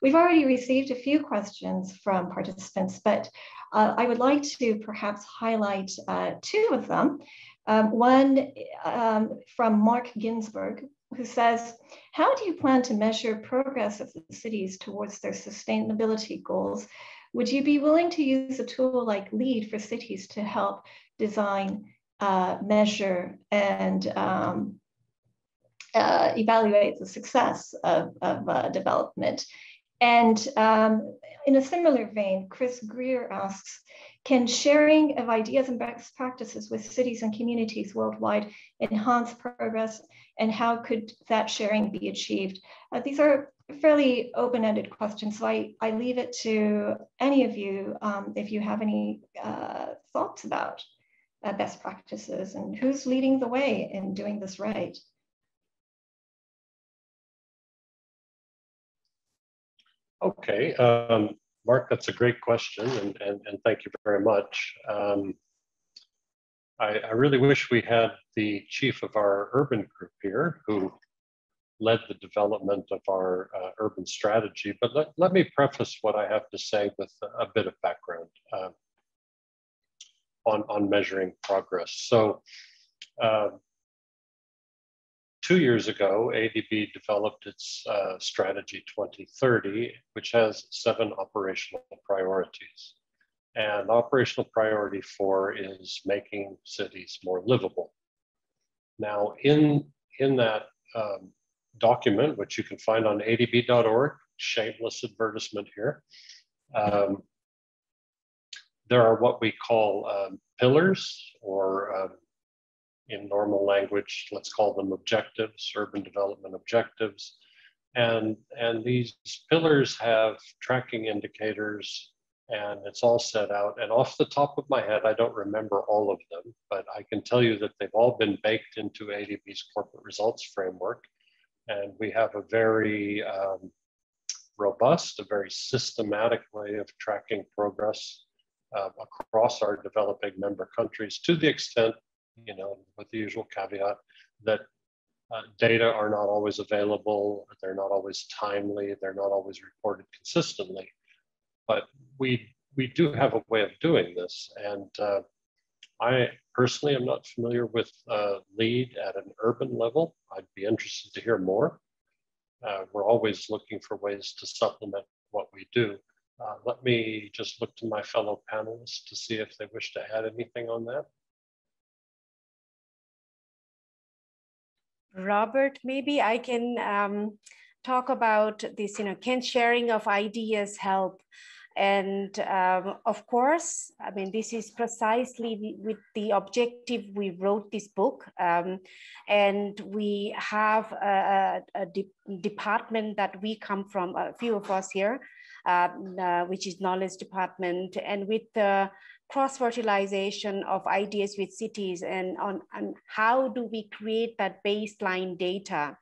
We've already received a few questions from participants, but Uh, I would like to perhaps highlight uh, two of them. Um, one um, from Mark Ginsburg, who says, how do you plan to measure progress of the cities towards their sustainability goals? Would you be willing to use a tool like LEED for cities to help design, uh, measure, and um, uh, evaluate the success of, of uh, development? And um, in a similar vein, Chris Greer asks, can sharing of ideas and best practices with cities and communities worldwide enhance progress, and how could that sharing be achieved? Uh, these are fairly open-ended questions, so I, I leave it to any of you um, if you have any uh, thoughts about uh, best practices and who's leading the way in doing this right. Okay, um, Mark, that's a great question, and, and, and thank you very much. Um, I, I really wish we had the chief of our urban group here who led the development of our uh, urban strategy, but let, let me preface what I have to say with a bit of background uh, on, on measuring progress. So uh, two years ago, A D B developed its uh, strategy twenty thirty, which has seven operational priorities. And operational priority four is making cities more livable. Now in, in that um, document, which you can find on A D B dot org, shameless advertisement here, um, there are what we call um, pillars, or um, in normal language, let's call them objectives, urban development objectives. And, and these pillars have tracking indicators, and it's all set out. And off the top of my head, I don't remember all of them, but I can tell you that they've all been baked into A D B's corporate results framework. And we have a very um, robust, a very systematic way of tracking progress uh, across our developing member countries, to the extent, you know, with the usual caveat that uh, data are not always available, they're not always timely, they're not always reported consistently. But we, we do have a way of doing this. And uh, I personally am not familiar with uh, LEED at an urban level. I'd be interested to hear more. Uh, we're always looking for ways to supplement what we do. Uh, let me just look to my fellow panelists to see if they wish to add anything on that. Robert, maybe I can um, talk about this, you know, can sharing of ideas help? And um, of course, I mean, this is precisely the, with the objective we wrote this book. Um, and we have a, a de department that we come from, a few of us here, uh, uh, which is knowledge department. And with the cross-fertilization of ideas with cities, and on, on how do we create that baseline data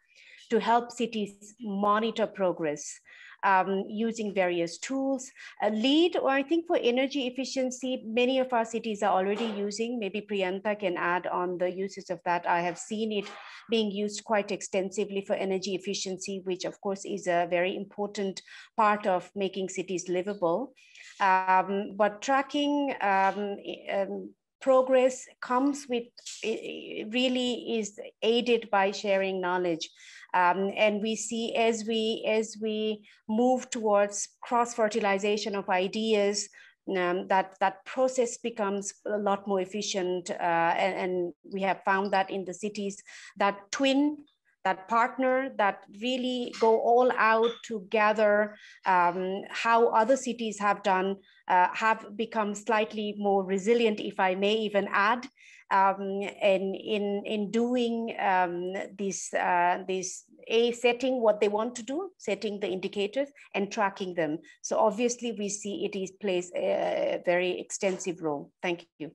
to help cities monitor progress. Um, using various tools, uh, LEED, or I think for energy efficiency, many of our cities are already using. Maybe Priyantha can add on the uses of that. I have seen it being used quite extensively for energy efficiency, which of course is a very important part of making cities livable. Um, but tracking um, um, progress comes with, really is aided by sharing knowledge. Um, and we see as we, as we move towards cross-fertilization of ideas, um, that, that process becomes a lot more efficient. Uh, and, and we have found that in the cities, that twin, that partner, that really go all out to gather um, how other cities have done, uh, have become slightly more resilient, if I may even add. Um, and in, in doing um, this, uh, this A, setting what they want to do, setting the indicators and tracking them. So obviously we see it is plays a very extensive role. Thank you.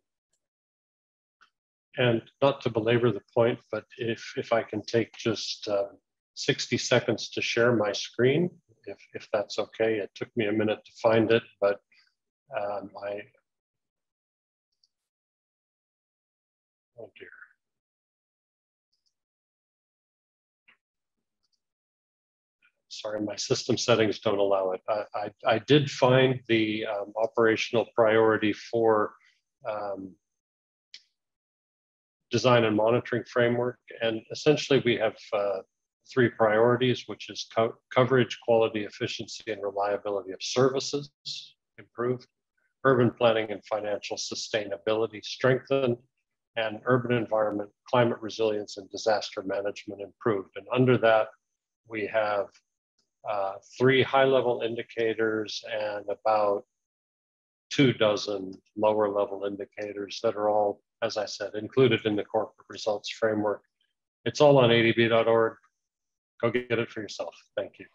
And not to belabor the point, but if, if I can take just uh, sixty seconds to share my screen, if, if that's okay. It took me a minute to find it, but um, I, oh dear. Sorry, my system settings don't allow it. I, I, I did find the um, operational priority for um, design and monitoring framework. And essentially we have uh, three priorities, which is co coverage, quality, efficiency, and reliability of services improved, urban planning and financial sustainability strengthened, and urban environment, climate resilience, and disaster management improved. And under that, we have uh, three high-level indicators and about two dozen lower-level indicators that are all, as I said, included in the corporate results framework. It's all on A D B dot org. Go get it for yourself. Thank you.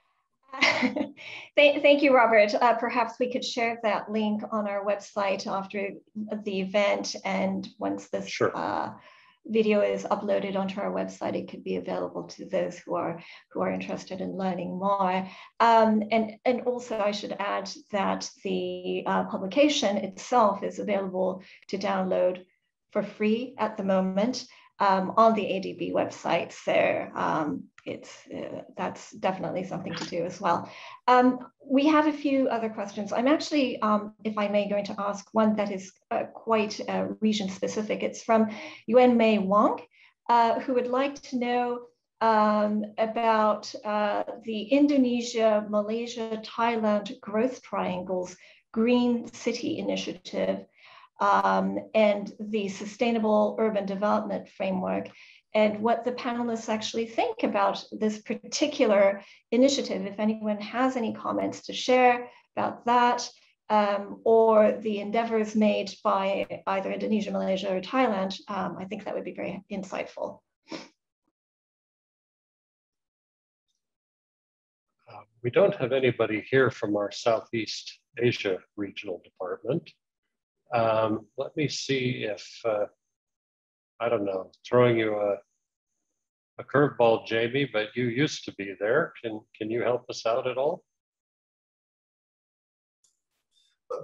thank, thank you, Robert. Uh, perhaps we could share that link on our website after the event, and once this sure. uh, video is uploaded onto our website. It could be available to those who are who are interested in learning more. Um, and, and also I should add that the uh, publication itself is available to download for free at the moment um, on the A D B website. So um, it's, uh, that's definitely something to do as well. Um, we have a few other questions. I'm actually, um, if I may, going to ask one that is uh, quite uh, region specific. It's from Yuen Mei Wang, uh, who would like to know um, about uh, the Indonesia, Malaysia, Thailand Growth Triangle's Green City Initiative um, and the Sustainable Urban Development Framework, and what the panelists actually think about this particular initiative. If anyone has any comments to share about that um, or the endeavors made by either Indonesia, Malaysia, or Thailand, um, I think that would be very insightful. Uh, we don't have anybody here from our Southeast Asia regional department. Um, let me see if, uh, I don't know, throwing you a a curveball, Jamie, but you used to be there. Can, can you help us out at all?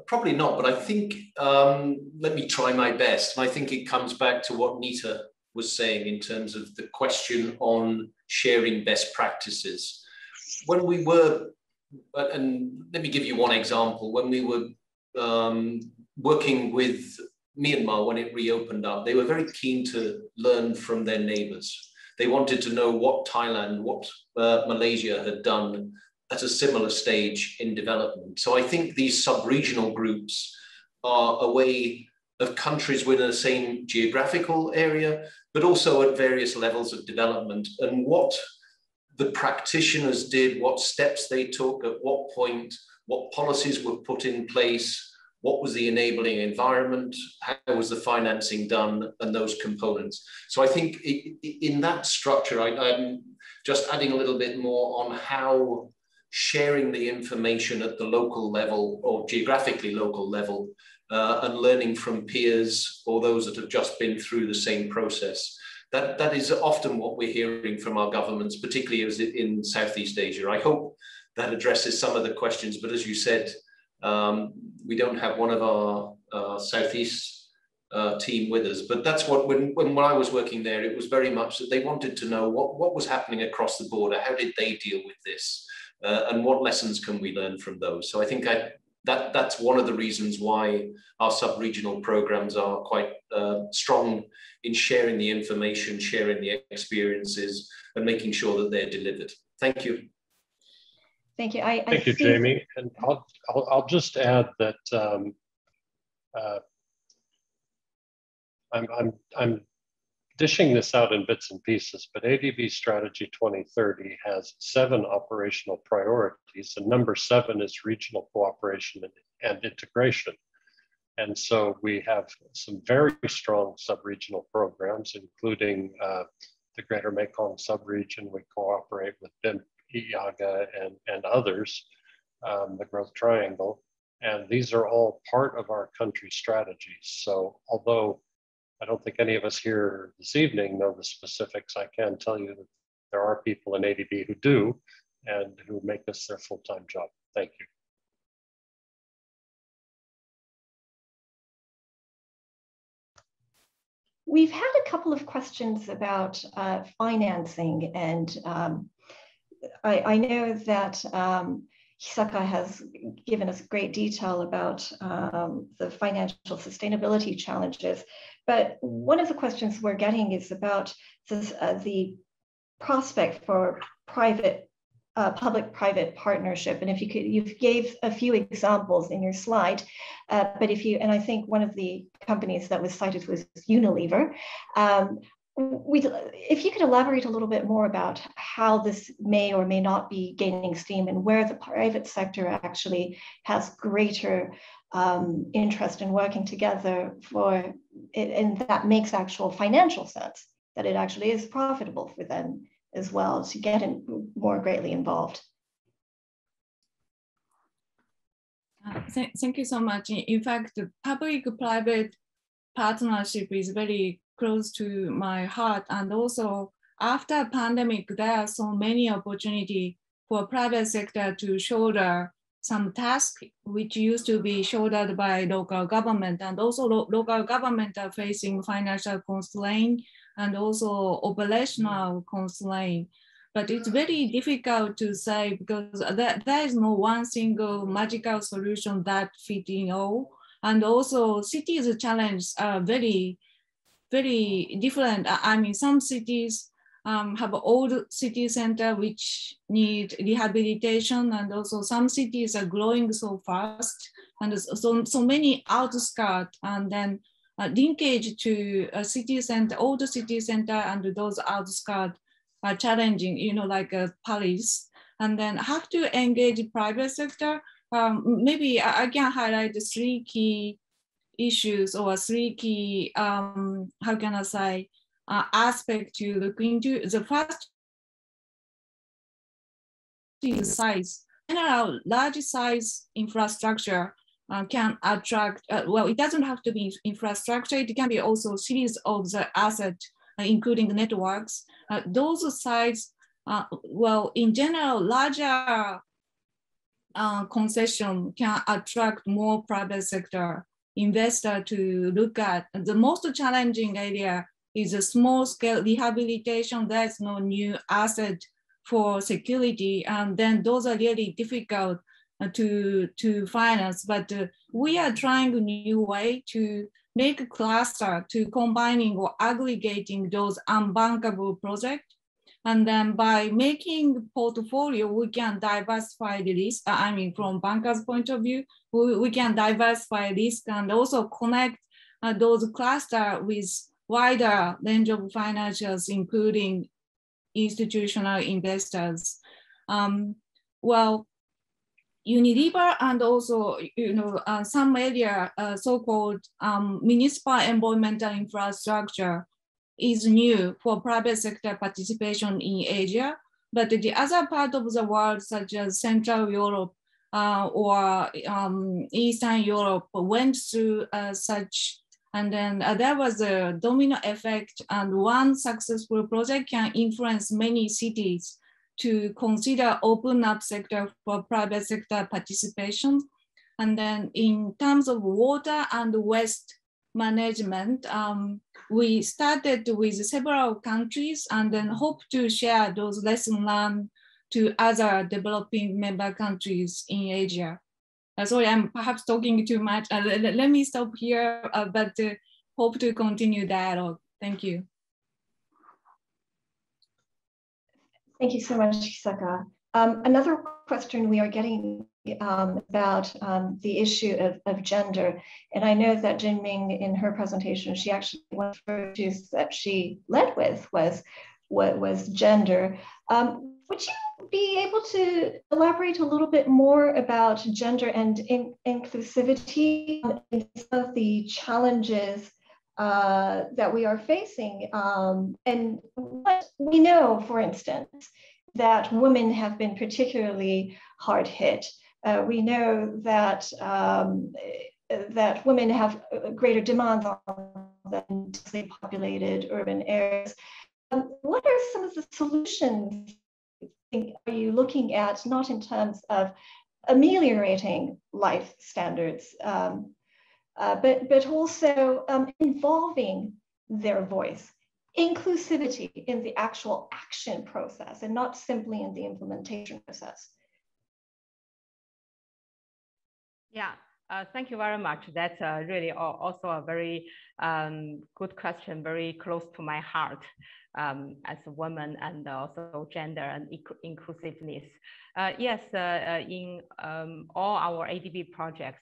Probably not, but I think, um, let me try my best. And I think it comes back to what Nita was saying in terms of the question on sharing best practices. When we were, and let me give you one example, when we were um, working with Myanmar when it reopened up, they were very keen to learn from their neighbors. They wanted to know what Thailand, what uh, Malaysia had done at a similar stage in development. So I think these sub-regional groups are a way of countries within the same geographical area, but also at various levels of development, and what the practitioners did, what steps they took, at what point, what policies were put in place, what was the enabling environment? How was the financing done? And those components. So I think in that structure, I, I'm just adding a little bit more on how sharing the information at the local level or geographically local level uh, and learning from peers or those that have just been through the same process. That, that is often what we're hearing from our governments, particularly as in Southeast Asia. I hope that addresses some of the questions, but as you said, Um, we don't have one of our uh, Southeast uh, team with us, but that's what, when, when I was working there, it was very much that they wanted to know what, what was happening across the border, how did they deal with this, uh, and what lessons can we learn from those? So I think I, that, that's one of the reasons why our sub-regional programs are quite uh, strong in sharing the information, sharing the experiences, and making sure that they're delivered. Thank you. Thank you. I, I Thank you, see... Jamie. And I'll, I'll, I'll just add that um, uh, I'm, I'm, I'm dishing this out in bits and pieces, but A D B Strategy twenty thirty has seven operational priorities, and number seven is regional cooperation and, and integration. And so we have some very strong sub-regional programs, including uh, the Greater Mekong Subregion. We cooperate with B I M P, Yaga and, and others, um, the Growth Triangle, and these are all part of our country strategies. So although I don't think any of us here this evening know the specifics, I can tell you that there are people in A D B who do and who make this their full-time job. Thank you. We've had a couple of questions about uh, financing, and um, I, I know that um, Hisaka has given us great detail about um, the financial sustainability challenges, but one of the questions we're getting is about this, uh, the prospect for private, uh, public-private partnership. And if you could, you gave a few examples in your slide, uh, but if you, and I think one of the companies that was cited was Unilever. Um, We'd, if you could elaborate a little bit more about how this may or may not be gaining steam and where the private sector actually has greater um, interest in working together for it, and that makes actual financial sense, that it actually is profitable for them as well to get in, more greatly involved. Uh, th thank you so much. In fact, the public-private partnership is very close to my heart. And also after pandemic, there are so many opportunities for private sector to shoulder some tasks which used to be shouldered by local government. And also lo local government are facing financial constraints and also operational constraints. But it's very difficult to say because there, there is no one single magical solution that fits in all. And also cities' challenges are very, very different. I mean, some cities um, have old city center which need rehabilitation, and also some cities are growing so fast and so, so many outskirts, and then uh, linkage to a city center, old city center and those outskirts are challenging, you know, like uh, Paris. And then have to engage private sector. Um, maybe I can highlight three key issues or three key, um, how can I say, uh, aspect to look into. The first is size. General large size infrastructure uh, can attract, uh, well, it doesn't have to be infrastructure. It can be also series of the asset, uh, including networks. Uh, those size, uh, well, in general, larger Uh, concession can attract more private sector investor to look at. The most challenging area is a small scale rehabilitation. There's no new asset for security. And then those are really difficult to, to finance. But uh, we are trying a new way to make a cluster to combining or aggregating those unbankable projects. And then by making portfolio, we can diversify the risk. I mean, from bankers' point of view, we, we can diversify risk and also connect uh, those cluster with wider range of financials, including institutional investors. Um, well, Unilever and also, you know, uh, some area, uh, so-called um, municipal environmental infrastructure is new for private sector participation in Asia, but the other part of the world, such as Central Europe uh, or um, Eastern Europe, went through uh, such, and then uh, there was a domino effect, and one successful project can influence many cities to consider open up sector for private sector participation. And then in terms of water and waste management, um, we started with several countries and then hope to share those lessons learned to other developing member countries in Asia. Uh, sorry, I'm perhaps talking too much. Uh, let, let me stop here, uh, but uh, hope to continue dialogue. Thank you. Thank you so much, Hisaka. Um, another question we are getting um, about um, the issue of, of gender. And I know that Jingmin, in her presentation, she actually, one of the issues that she led with was, what was gender. Um, would you be able to elaborate a little bit more about gender and in inclusivity and some of the challenges uh, that we are facing? Um, and what we know, for instance, that women have been particularly hard hit. Uh, we know that um, that women have greater demands on them densely populated urban areas. Um, what are some of the solutions you think are you looking at, not in terms of ameliorating life standards, um, uh, but but also um, involving their voice? Inclusivity in the actual action process and not simply in the implementation process. Yeah, uh, thank you very much. That's uh, really also a very um, good question, very close to my heart um, as a woman, and also gender and inclusiveness. Uh, yes, uh, uh, in um, all our A D B projects,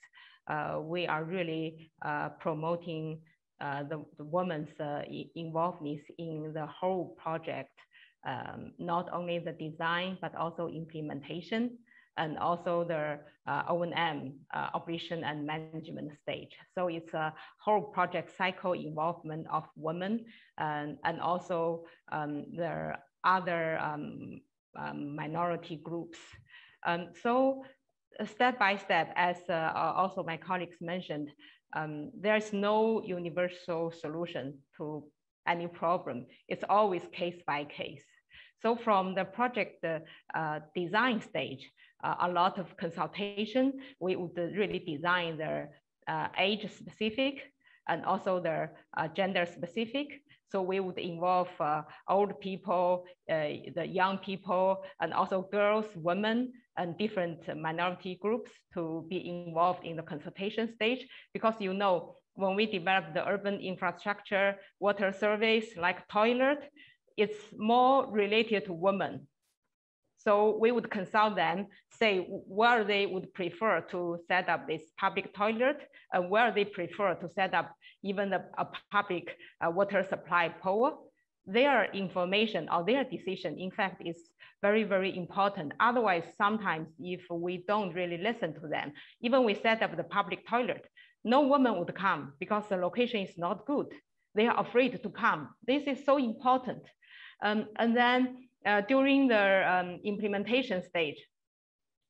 uh, we are really uh, promoting Uh, the, the woman's uh, involvedness in the whole project, um, not only the design, but also implementation, and also the uh, O and M, uh, operation and management stage. So it's a whole project cycle involvement of women, and, and also um, the other um, um, minority groups. Um, so step by step, as uh, also my colleagues mentioned, Um, there's no universal solution to any problem. It's always case by case. So from the project uh, design stage, uh, a lot of consultation, we would really design the uh, age specific and also the uh, gender specific. So we would involve uh, old people, uh, the young people, and also girls, women, and different minority groups to be involved in the consultation stage. Because you know, when we develop the urban infrastructure, water service like toilet, it's more related to women. So we would consult them, say where they would prefer to set up this public toilet and where they prefer to set up even a, a public uh, water supply pole. Their information or their decision, in fact, is very, very important. Otherwise, sometimes if we don't really listen to them, even we set up the public toilet, no woman would come because the location is not good. They are afraid to come. This is so important. Um, and then Uh, during the um, implementation stage,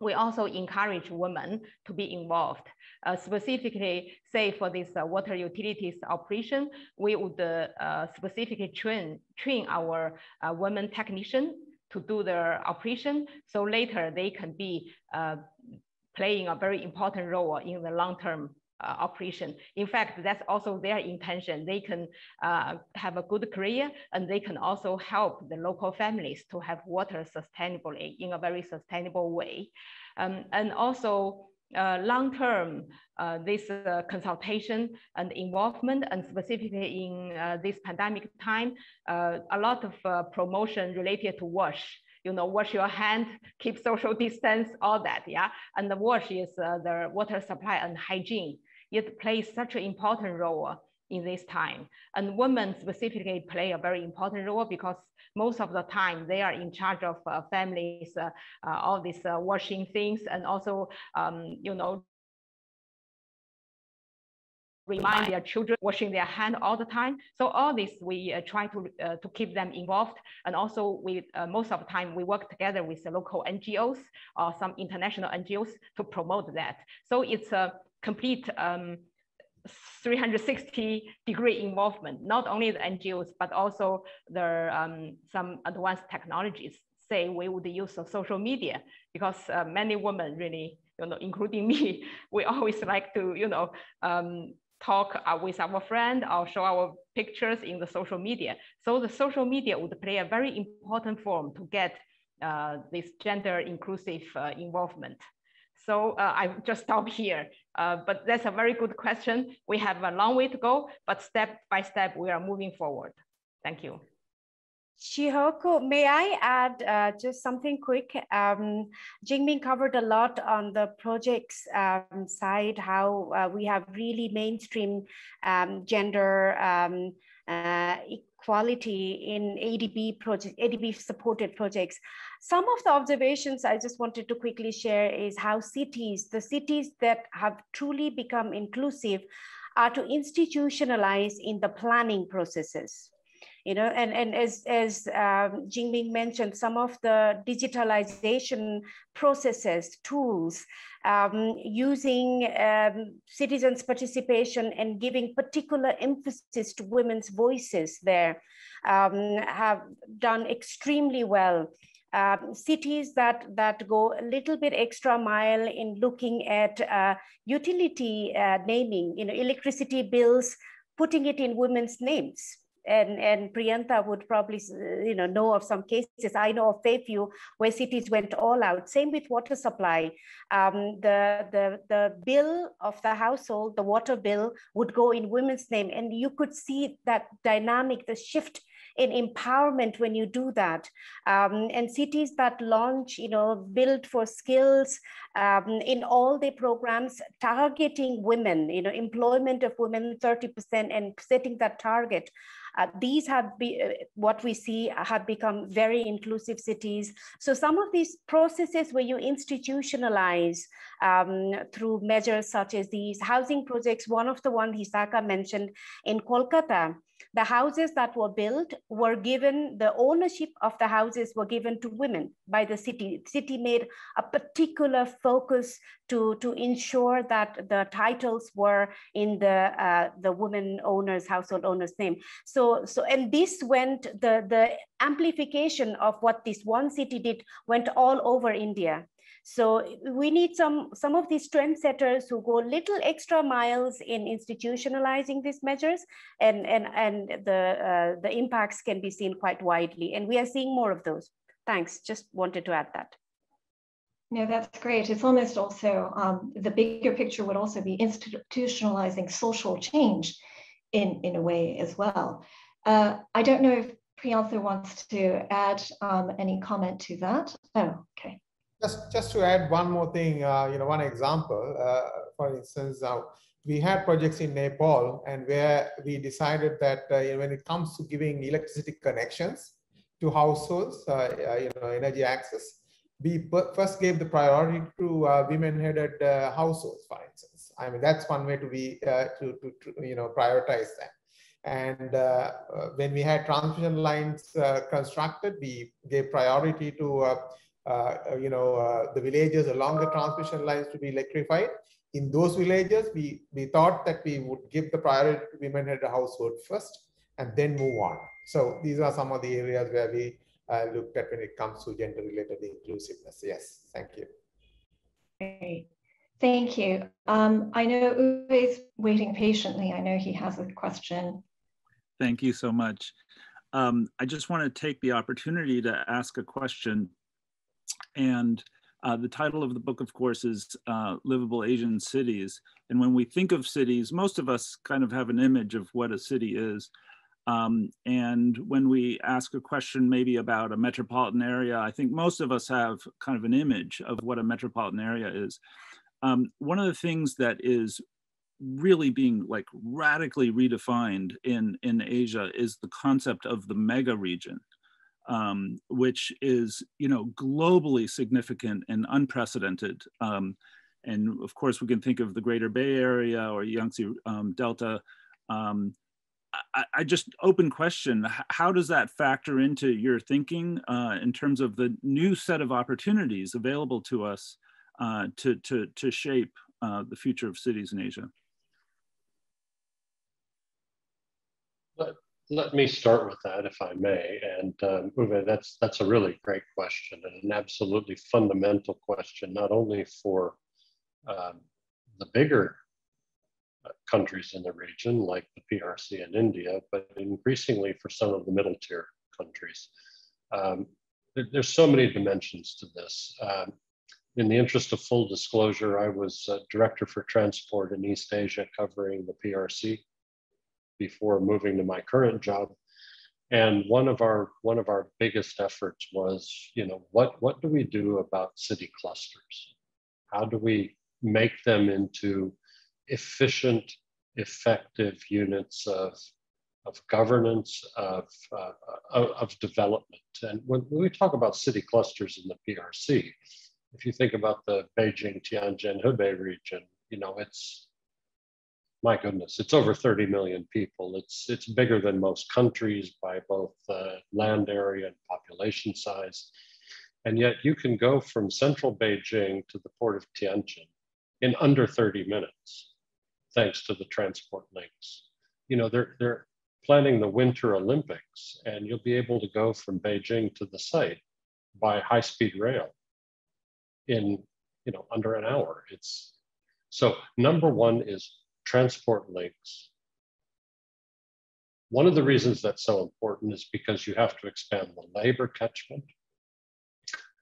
we also encourage women to be involved. Uh, specifically, say for this uh, water utilities operation, we would uh, uh, specifically train, train our uh, women technician to do their operation. So later they can be uh, playing a very important role in the long-term Uh, operation. In fact, that's also their intention. They can uh, have a good career, and they can also help the local families to have water sustainably in a very sustainable way. Um, and also uh, long-term, uh, this uh, consultation and involvement, and specifically in uh, this pandemic time, uh, a lot of uh, promotion related to WASH. You know, wash your hand, keep social distance, all that, yeah? And the WASH is uh, the water supply and hygiene. It plays such an important role in this time. And women specifically play a very important role because most of the time they are in charge of uh, families, uh, uh, all these uh, washing things, and also, um, you know, remind their children, washing their hand all the time. So all this, we uh, try to, uh, to keep them involved. And also we, uh, most of the time, we work together with the local N G Os or some international N G Os to promote that. So it's a complete um, three hundred sixty degree involvement, not only the N G Os, but also the, um, some advanced technologies. Say we would use social media because uh, many women really, you know, including me, we always like to, you know, um, talk uh, with our friend or show our pictures in the social media. So the social media would play a very important form to get uh, this gender inclusive uh, involvement. So uh, I just stop here, uh, but that's a very good question. We have a long way to go, but step by step, we are moving forward. Thank you. Shihoko, may I add uh, just something quick? Um, Jingmin covered a lot on the projects um, side, how uh, we have really mainstream um, gender um, uh, equality in A D B projects, A D B supported projects. Some of the observations I just wanted to quickly share is how cities, the cities that have truly become inclusive, are to institutionalize in the planning processes. You know, and, and as, as um, Jingmin mentioned, some of the digitalization processes, tools, um, using um, citizens' participation and giving particular emphasis to women's voices there um, have done extremely well. Um, cities that, that go a little bit extra mile in looking at uh, utility uh, naming, you know, electricity bills, putting it in women's names. And, and Priyantha would probably, you know, know of some cases. I know of a few where cities went all out. Same with water supply. Um, the, the, the bill of the household, the water bill, would go in women's name. And you could see that dynamic, the shift in empowerment when you do that. Um, and cities that launch, you know, build for skills um, in all their programs, targeting women, you know, employment of women thirty percent and setting that target. Uh, these have be, uh, what we see have become very inclusive cities. So some of these processes where you institutionalize um, through measures such as these housing projects, one of the ones Hisaka mentioned in Kolkata, the houses that were built were given, the ownership of the houses were given to women by the city. The city made a particular focus to, to ensure that the titles were in the, uh, the women owners, household owners name. So, so and this went, the, the amplification of what this one city did went all over India. So we need some, some of these trendsetters who go little extra miles in institutionalizing these measures, and, and, and the, uh, the impacts can be seen quite widely. And we are seeing more of those. Thanks, just wanted to add that. No, that's great. It's almost also, um, the bigger picture would also be institutionalizing social change in, in a way as well. Uh, I don't know if Priyantha wants to add um, any comment to that. Oh, okay. Just, just to add one more thing, uh, you know, one example, uh, for instance, uh, we had projects in Nepal, and where we decided that uh, you know, when it comes to giving electricity connections to households, uh, uh, you know, energy access, we first gave the priority to uh, women-headed uh, households, for instance. I mean, that's one way to be uh, to, to, to you know prioritize that. And uh, when we had transmission lines uh, constructed, we gave priority to uh, Uh, you know, uh, the villages along the transmission lines to be electrified. In those villages, we, we thought that we would give the priority to women-headed household first and then move on. So these are some of the areas where we uh, looked at when it comes to gender-related inclusiveness. Yes, thank you. Great. Thank you. Um, I know Uwe's waiting patiently. I know he has a question. Thank you so much. Um, I just want to take the opportunity to ask a question. And uh, the title of the book, of course, is uh, Livable Asian Cities. And when we think of cities, most of us kind of have an image of what a city is. Um, and when we ask a question maybe about a metropolitan area, I think most of us have kind of an image of what a metropolitan area is. Um, one of the things that is really being like radically redefined in, in Asia is the concept of the mega region. Um, which is, you know, globally significant and unprecedented. Um, and of course, we can think of the Greater Bay Area or Yangtze um, Delta. Um, I, I just open question, how does that factor into your thinking uh, in terms of the new set of opportunities available to us uh, to, to, to shape uh, the future of cities in Asia? But let me start with that, if I may. And um, Uwe, that's, that's a really great question and an absolutely fundamental question, not only for um, the bigger uh, countries in the region, like the P R C and India, but increasingly for some of the middle tier countries. Um, there, there's so many dimensions to this. Um, in the interest of full disclosure, I was uh, director for transport in East Asia covering the P R C before moving to my current job, and one of our one of our biggest efforts was, you know, what what do we do about city clusters? How do we make them into efficient, effective units of of governance, of uh, of, of development? And when we talk about city clusters in the P R C, if you think about the Beijing Tianjin Hebei region, you know, it's, my goodness, it's over thirty million people. It's, it's bigger than most countries by both uh, land area and population size. And yet you can go from central Beijing to the port of Tianjin in under thirty minutes, thanks to the transport links. You know, they're, they're planning the Winter Olympics, and you'll be able to go from Beijing to the site by high-speed rail in, you know, under an hour. It's, so number one is transport links. One of the reasons that's so important is because you have to expand the labor catchment,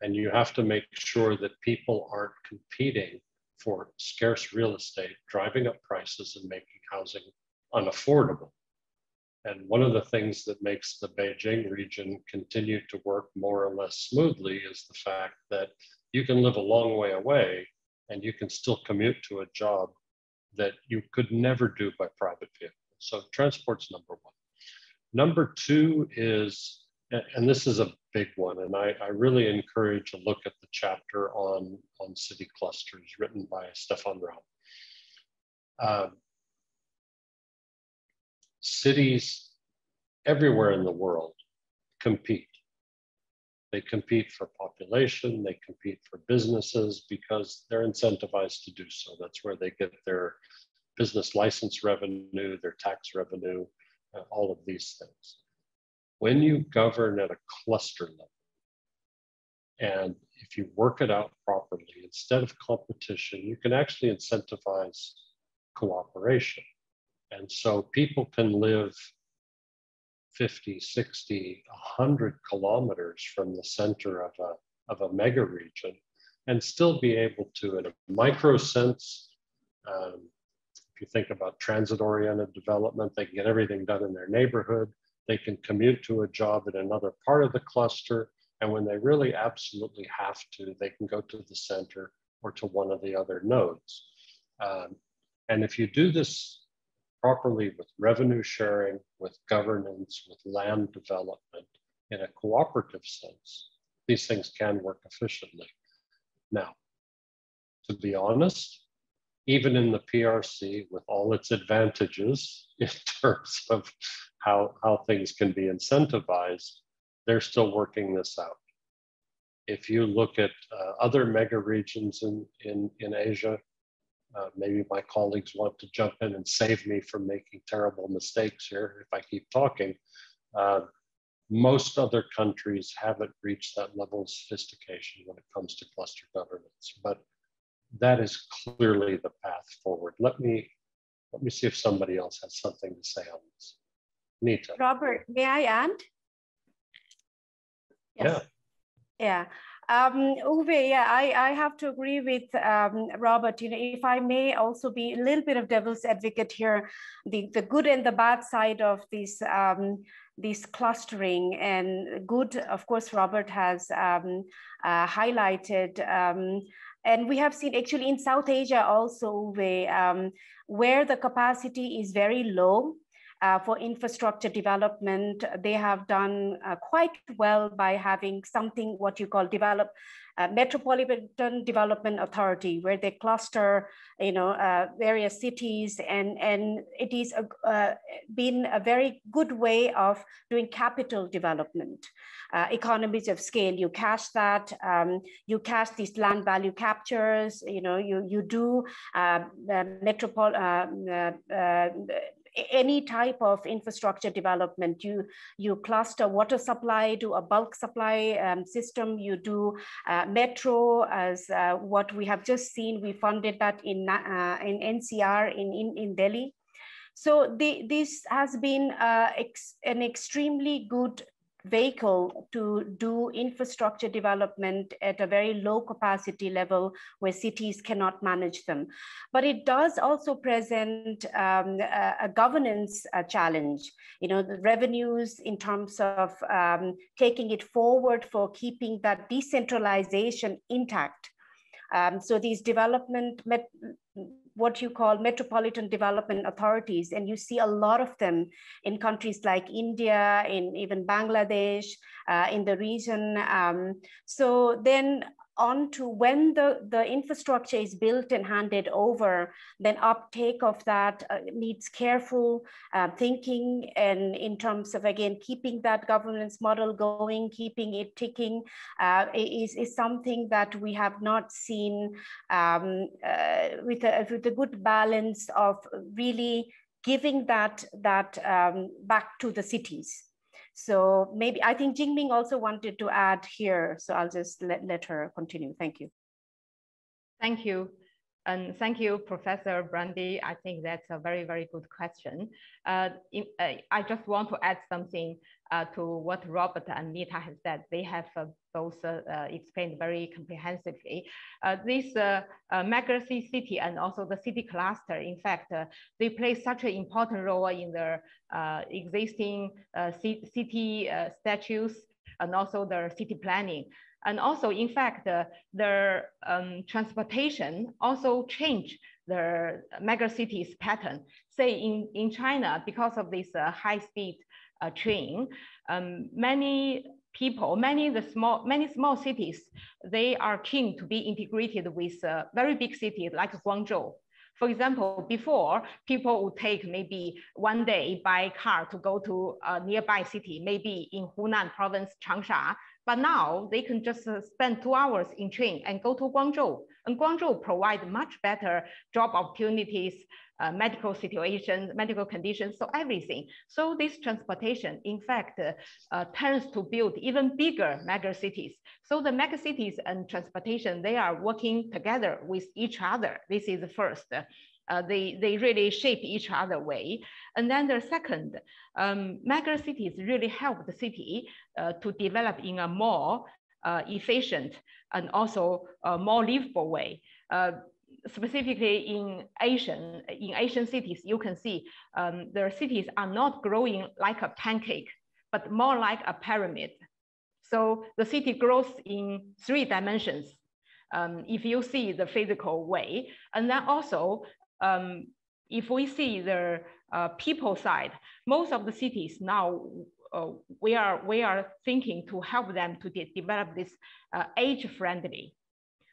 and you have to make sure that people aren't competing for scarce real estate, driving up prices and making housing unaffordable. And one of the things that makes the Beijing region continue to work more or less smoothly is the fact that you can live a long way away and you can still commute to a job that you could never do by private vehicle. So transport's number one. Number two is, and this is a big one, and I, I really encourage a look at the chapter on, on city clusters written by Stefan Rau. Um, cities everywhere in the world compete. They compete for population, they compete for businesses because they're incentivized to do so. That's where they get their business license revenue, their tax revenue, uh, all of these things. When you govern at a cluster level, and if you work it out properly, instead of competition, you can actually incentivize cooperation. And so people can live fifty, sixty, one hundred kilometers from the center of a, of a mega region and still be able to, in a micro sense, um, if you think about transit-oriented development, they can get everything done in their neighborhood. They can commute to a job in another part of the cluster. And when they really absolutely have to, they can go to the center or to one of the other nodes. Um, and if you do this properly with revenue sharing, with governance, with land development in a cooperative sense, these things can work efficiently. Now, to be honest, even in the P R C, with all its advantages in terms of how, how things can be incentivized, they're still working this out. If you look at uh, other mega regions in, in, in Asia, uh, maybe my colleagues want to jump in and save me from making terrible mistakes here if I keep talking. Uh, most other countries haven't reached that level of sophistication when it comes to cluster governance, but that is clearly the path forward. Let me, let me see if somebody else has something to say on this. Nita. Robert, may I add? Yes. Yeah, yeah. Um, Uwe, yeah, I, I have to agree with um, Robert. You know, if I may also be a little bit of devil's advocate here, the, the good and the bad side of this, um, this clustering. And good, of course, Robert has um, uh, highlighted, um, and we have seen actually in South Asia also, Uwe, um, where the capacity is very low. Uh, for infrastructure development, they have done uh, quite well by having something what you call develop uh, metropolitan development authority, where they cluster, you know, uh, various cities, and and it is a, uh, been a very good way of doing capital development, uh, economies of scale. You cash that, um, you cash these land value captures. You know, you you do uh, uh, metropol. Uh, uh, uh, any type of infrastructure development. You, you cluster water supply, do a bulk supply um, system, you do uh, metro, as uh, what we have just seen. We funded that in, uh, in N C R in, in, in Delhi. So the, this has been uh, ex, an extremely good vehicle to do infrastructure development at a very low capacity level where cities cannot manage them. But it does also present um, a, a governance uh, challenge, you know, the revenues in terms of um, taking it forward for keeping that decentralization intact. Um, so these development, met, what you call metropolitan development authorities, and you see a lot of them in countries like India, in even Bangladesh, uh, in the region. Um, so then on to when the, the infrastructure is built and handed over, then uptake of that uh, needs careful uh, thinking, and in terms of, again, keeping that governance model going, keeping it ticking, uh, is, is something that we have not seen um, uh, with, a, with a good balance of really giving that, that um, back to the cities. So maybe, I think Jingming also wanted to add here, so I'll just let, let her continue. Thank you. Thank you. And thank you, Professor Brandes. I think that's a very, very good question. Uh, in, uh, I just want to add something uh, to what Robert and Nita have said. They have uh, both uh, uh, explained very comprehensively. Uh, this uh, uh, mega city and also the city cluster, in fact, uh, they play such an important role in the uh, existing uh, city uh, statutes and also their city planning. And also, in fact, uh, their um, transportation also changed their megacities pattern. Say in, in China, because of this uh, high-speed uh, train, um, many people, many the small, many small cities, they are keen to be integrated with a very big city like Guangzhou. For example, before, people would take maybe one day by car to go to a nearby city, maybe in Hunan province, Changsha. But now they can just spend two hours in train and go to Guangzhou. And Guangzhou provides much better job opportunities, uh, medical situations, medical conditions, so everything. So this transportation, in fact, uh, uh, tends to build even bigger mega cities. So the mega cities and transportation, they are working together with each other. This is the first. Uh, they, they really shape each other way. And then the second, um, mega cities really help the city uh, to develop in a more uh, efficient and also a more livable way. Uh, specifically in Asian, in Asian cities, you can see um, their cities are not growing like a pancake, but more like a pyramid. So the city grows in three dimensions, um, if you see the physical way. And then also, Um, if we see the uh, people side, most of the cities now, uh, we, are, we are thinking to help them to de develop this uh, age-friendly,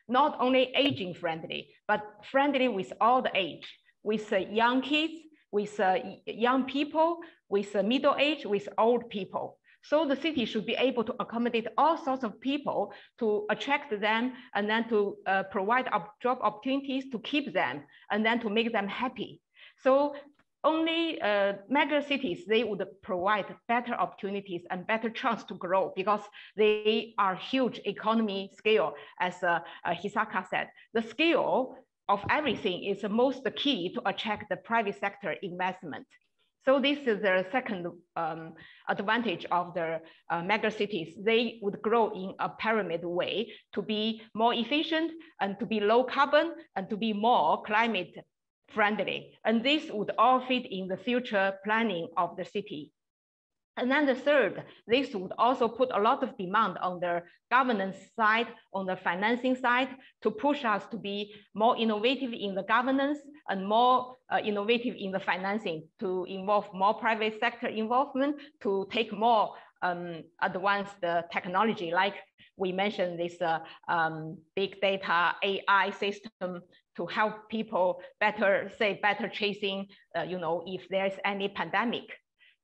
not only aging-friendly, but friendly with all the age, with uh, young kids, with uh, young people, with uh, middle age, with old people. So the city should be able to accommodate all sorts of people, to attract them, and then to uh, provide up job opportunities, to keep them, and then to make them happy. So only uh, mega cities, they would provide better opportunities and better chance to grow, because they are huge economy scale, as uh, uh, Hisaka said. The scale of everything is the most key to attract the private sector investment. So this is the second um, advantage of the uh, mega cities. They would grow in a pyramid way to be more efficient and to be low carbon and to be more climate friendly. And this would all fit in the future planning of the city. And then the third, this would also put a lot of demand on the governance side, on the financing side, to push us to be more innovative in the governance and more uh, innovative in the financing, to involve more private sector involvement, to take more um, advanced uh, technology, like we mentioned this uh, um, big data A I system, to help people better, say, better tracing, uh, you know, if there's any pandemic.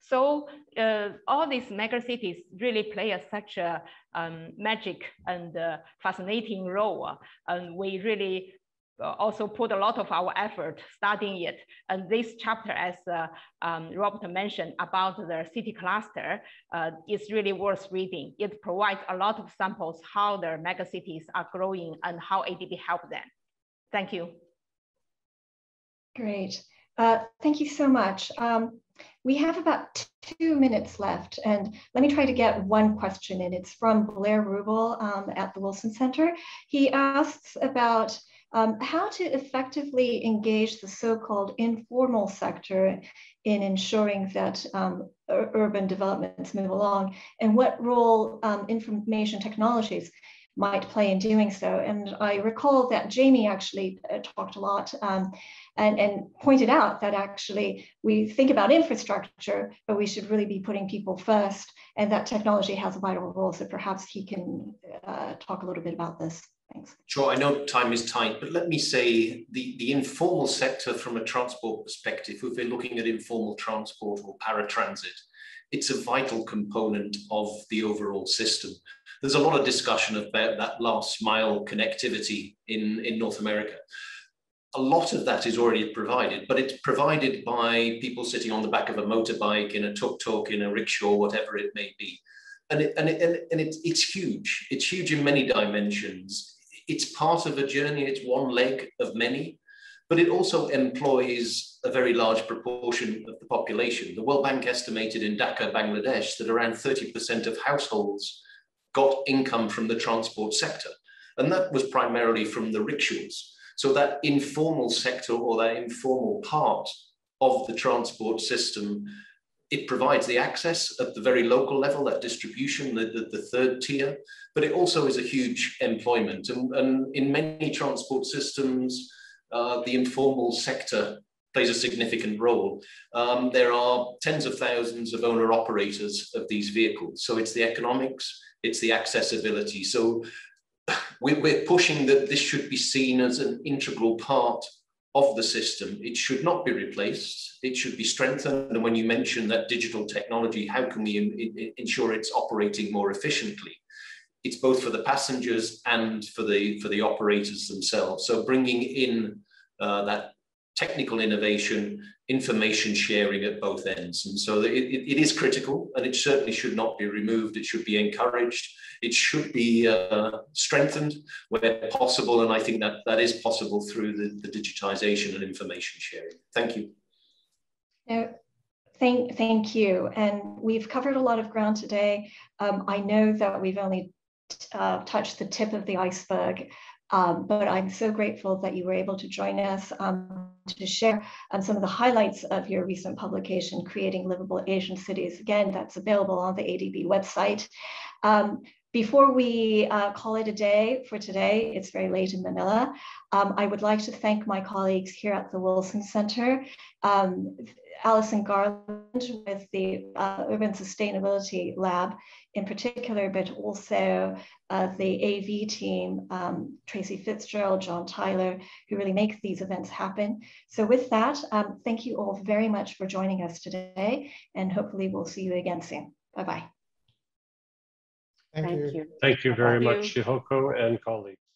So uh, all these mega cities really play a, such a um, magic and uh, fascinating role. And we really also put a lot of our effort studying it. And this chapter, as uh, um, Robert mentioned about the city cluster, uh, is really worth reading. It provides a lot of samples how the mega cities are growing and how A D B helped them. Thank you. Great. Uh, thank you so much. Um, We have about two minutes left, and let me try to get one question in. It's from Blair Rubel um, at the Wilson Center. He asks about um, how to effectively engage the so-called informal sector in ensuring that um, urban developments move along, and what role um, information technologies might play in doing so. And I recall that Jamie actually uh, talked a lot um, and, and pointed out that actually we think about infrastructure, but we should really be putting people first, and that technology has a vital role. So perhaps he can uh, talk a little bit about this. Thanks. Sure, I know time is tight, but let me say the, the informal sector from a transport perspective, if we're looking at informal transport or paratransit, it's a vital component of the overall system. There's a lot of discussion about that last mile connectivity in, in North America. A lot of that is already provided, but it's provided by people sitting on the back of a motorbike, in a tuk-tuk, in a rickshaw, whatever it may be. And, it, and, it, and it, it's huge. It's huge in many dimensions. It's part of a journey. It's one leg of many, but it also employs a very large proportion of the population. The World Bank estimated in Dhaka, Bangladesh, that around thirty percent of households got income from the transport sector. And that was primarily from the rickshaws. So that informal sector, or that informal part of the transport system, it provides the access at the very local level, that distribution, the, the, the third tier, but it also is a huge employment. And, and in many transport systems, uh, the informal sector plays a significant role. Um, there are tens of thousands of owner-operators of these vehicles. So it's the economics, it's the accessibility. So we're pushing that this should be seen as an integral part of the system. It should not be replaced. It should be strengthened. And when you mention that digital technology, how can we in, in, ensure it's operating more efficiently? It's both for the passengers and for the, for the operators themselves. So bringing in uh, that technical innovation, information sharing at both ends. And so it, it is critical, and it certainly should not be removed. It should be encouraged. It should be uh, strengthened where possible. And I think that that is possible through the, the digitization and information sharing. Thank you. Yeah. Thank, thank you. And we've covered a lot of ground today. Um, I know that we've only uh, touched the tip of the iceberg, um, but I'm so grateful that you were able to join us um, to share um, some of the highlights of your recent publication, Creating Livable Asian Cities. Again, that's available on the A D B website. Um, Before we uh, call it a day for today, it's very late in Manila, um, I would like to thank my colleagues here at the Wilson Center, um, Alison Garland with the uh, Urban Sustainability Lab in particular, but also uh, the A V team, um, Tracy Fitzgerald, John Tyler, who really make these events happen. So with that, um, thank you all very much for joining us today, and hopefully we'll see you again soon. Bye-bye. Thank, Thank you. you. Thank you very Thank much, you. Shihoko and colleagues.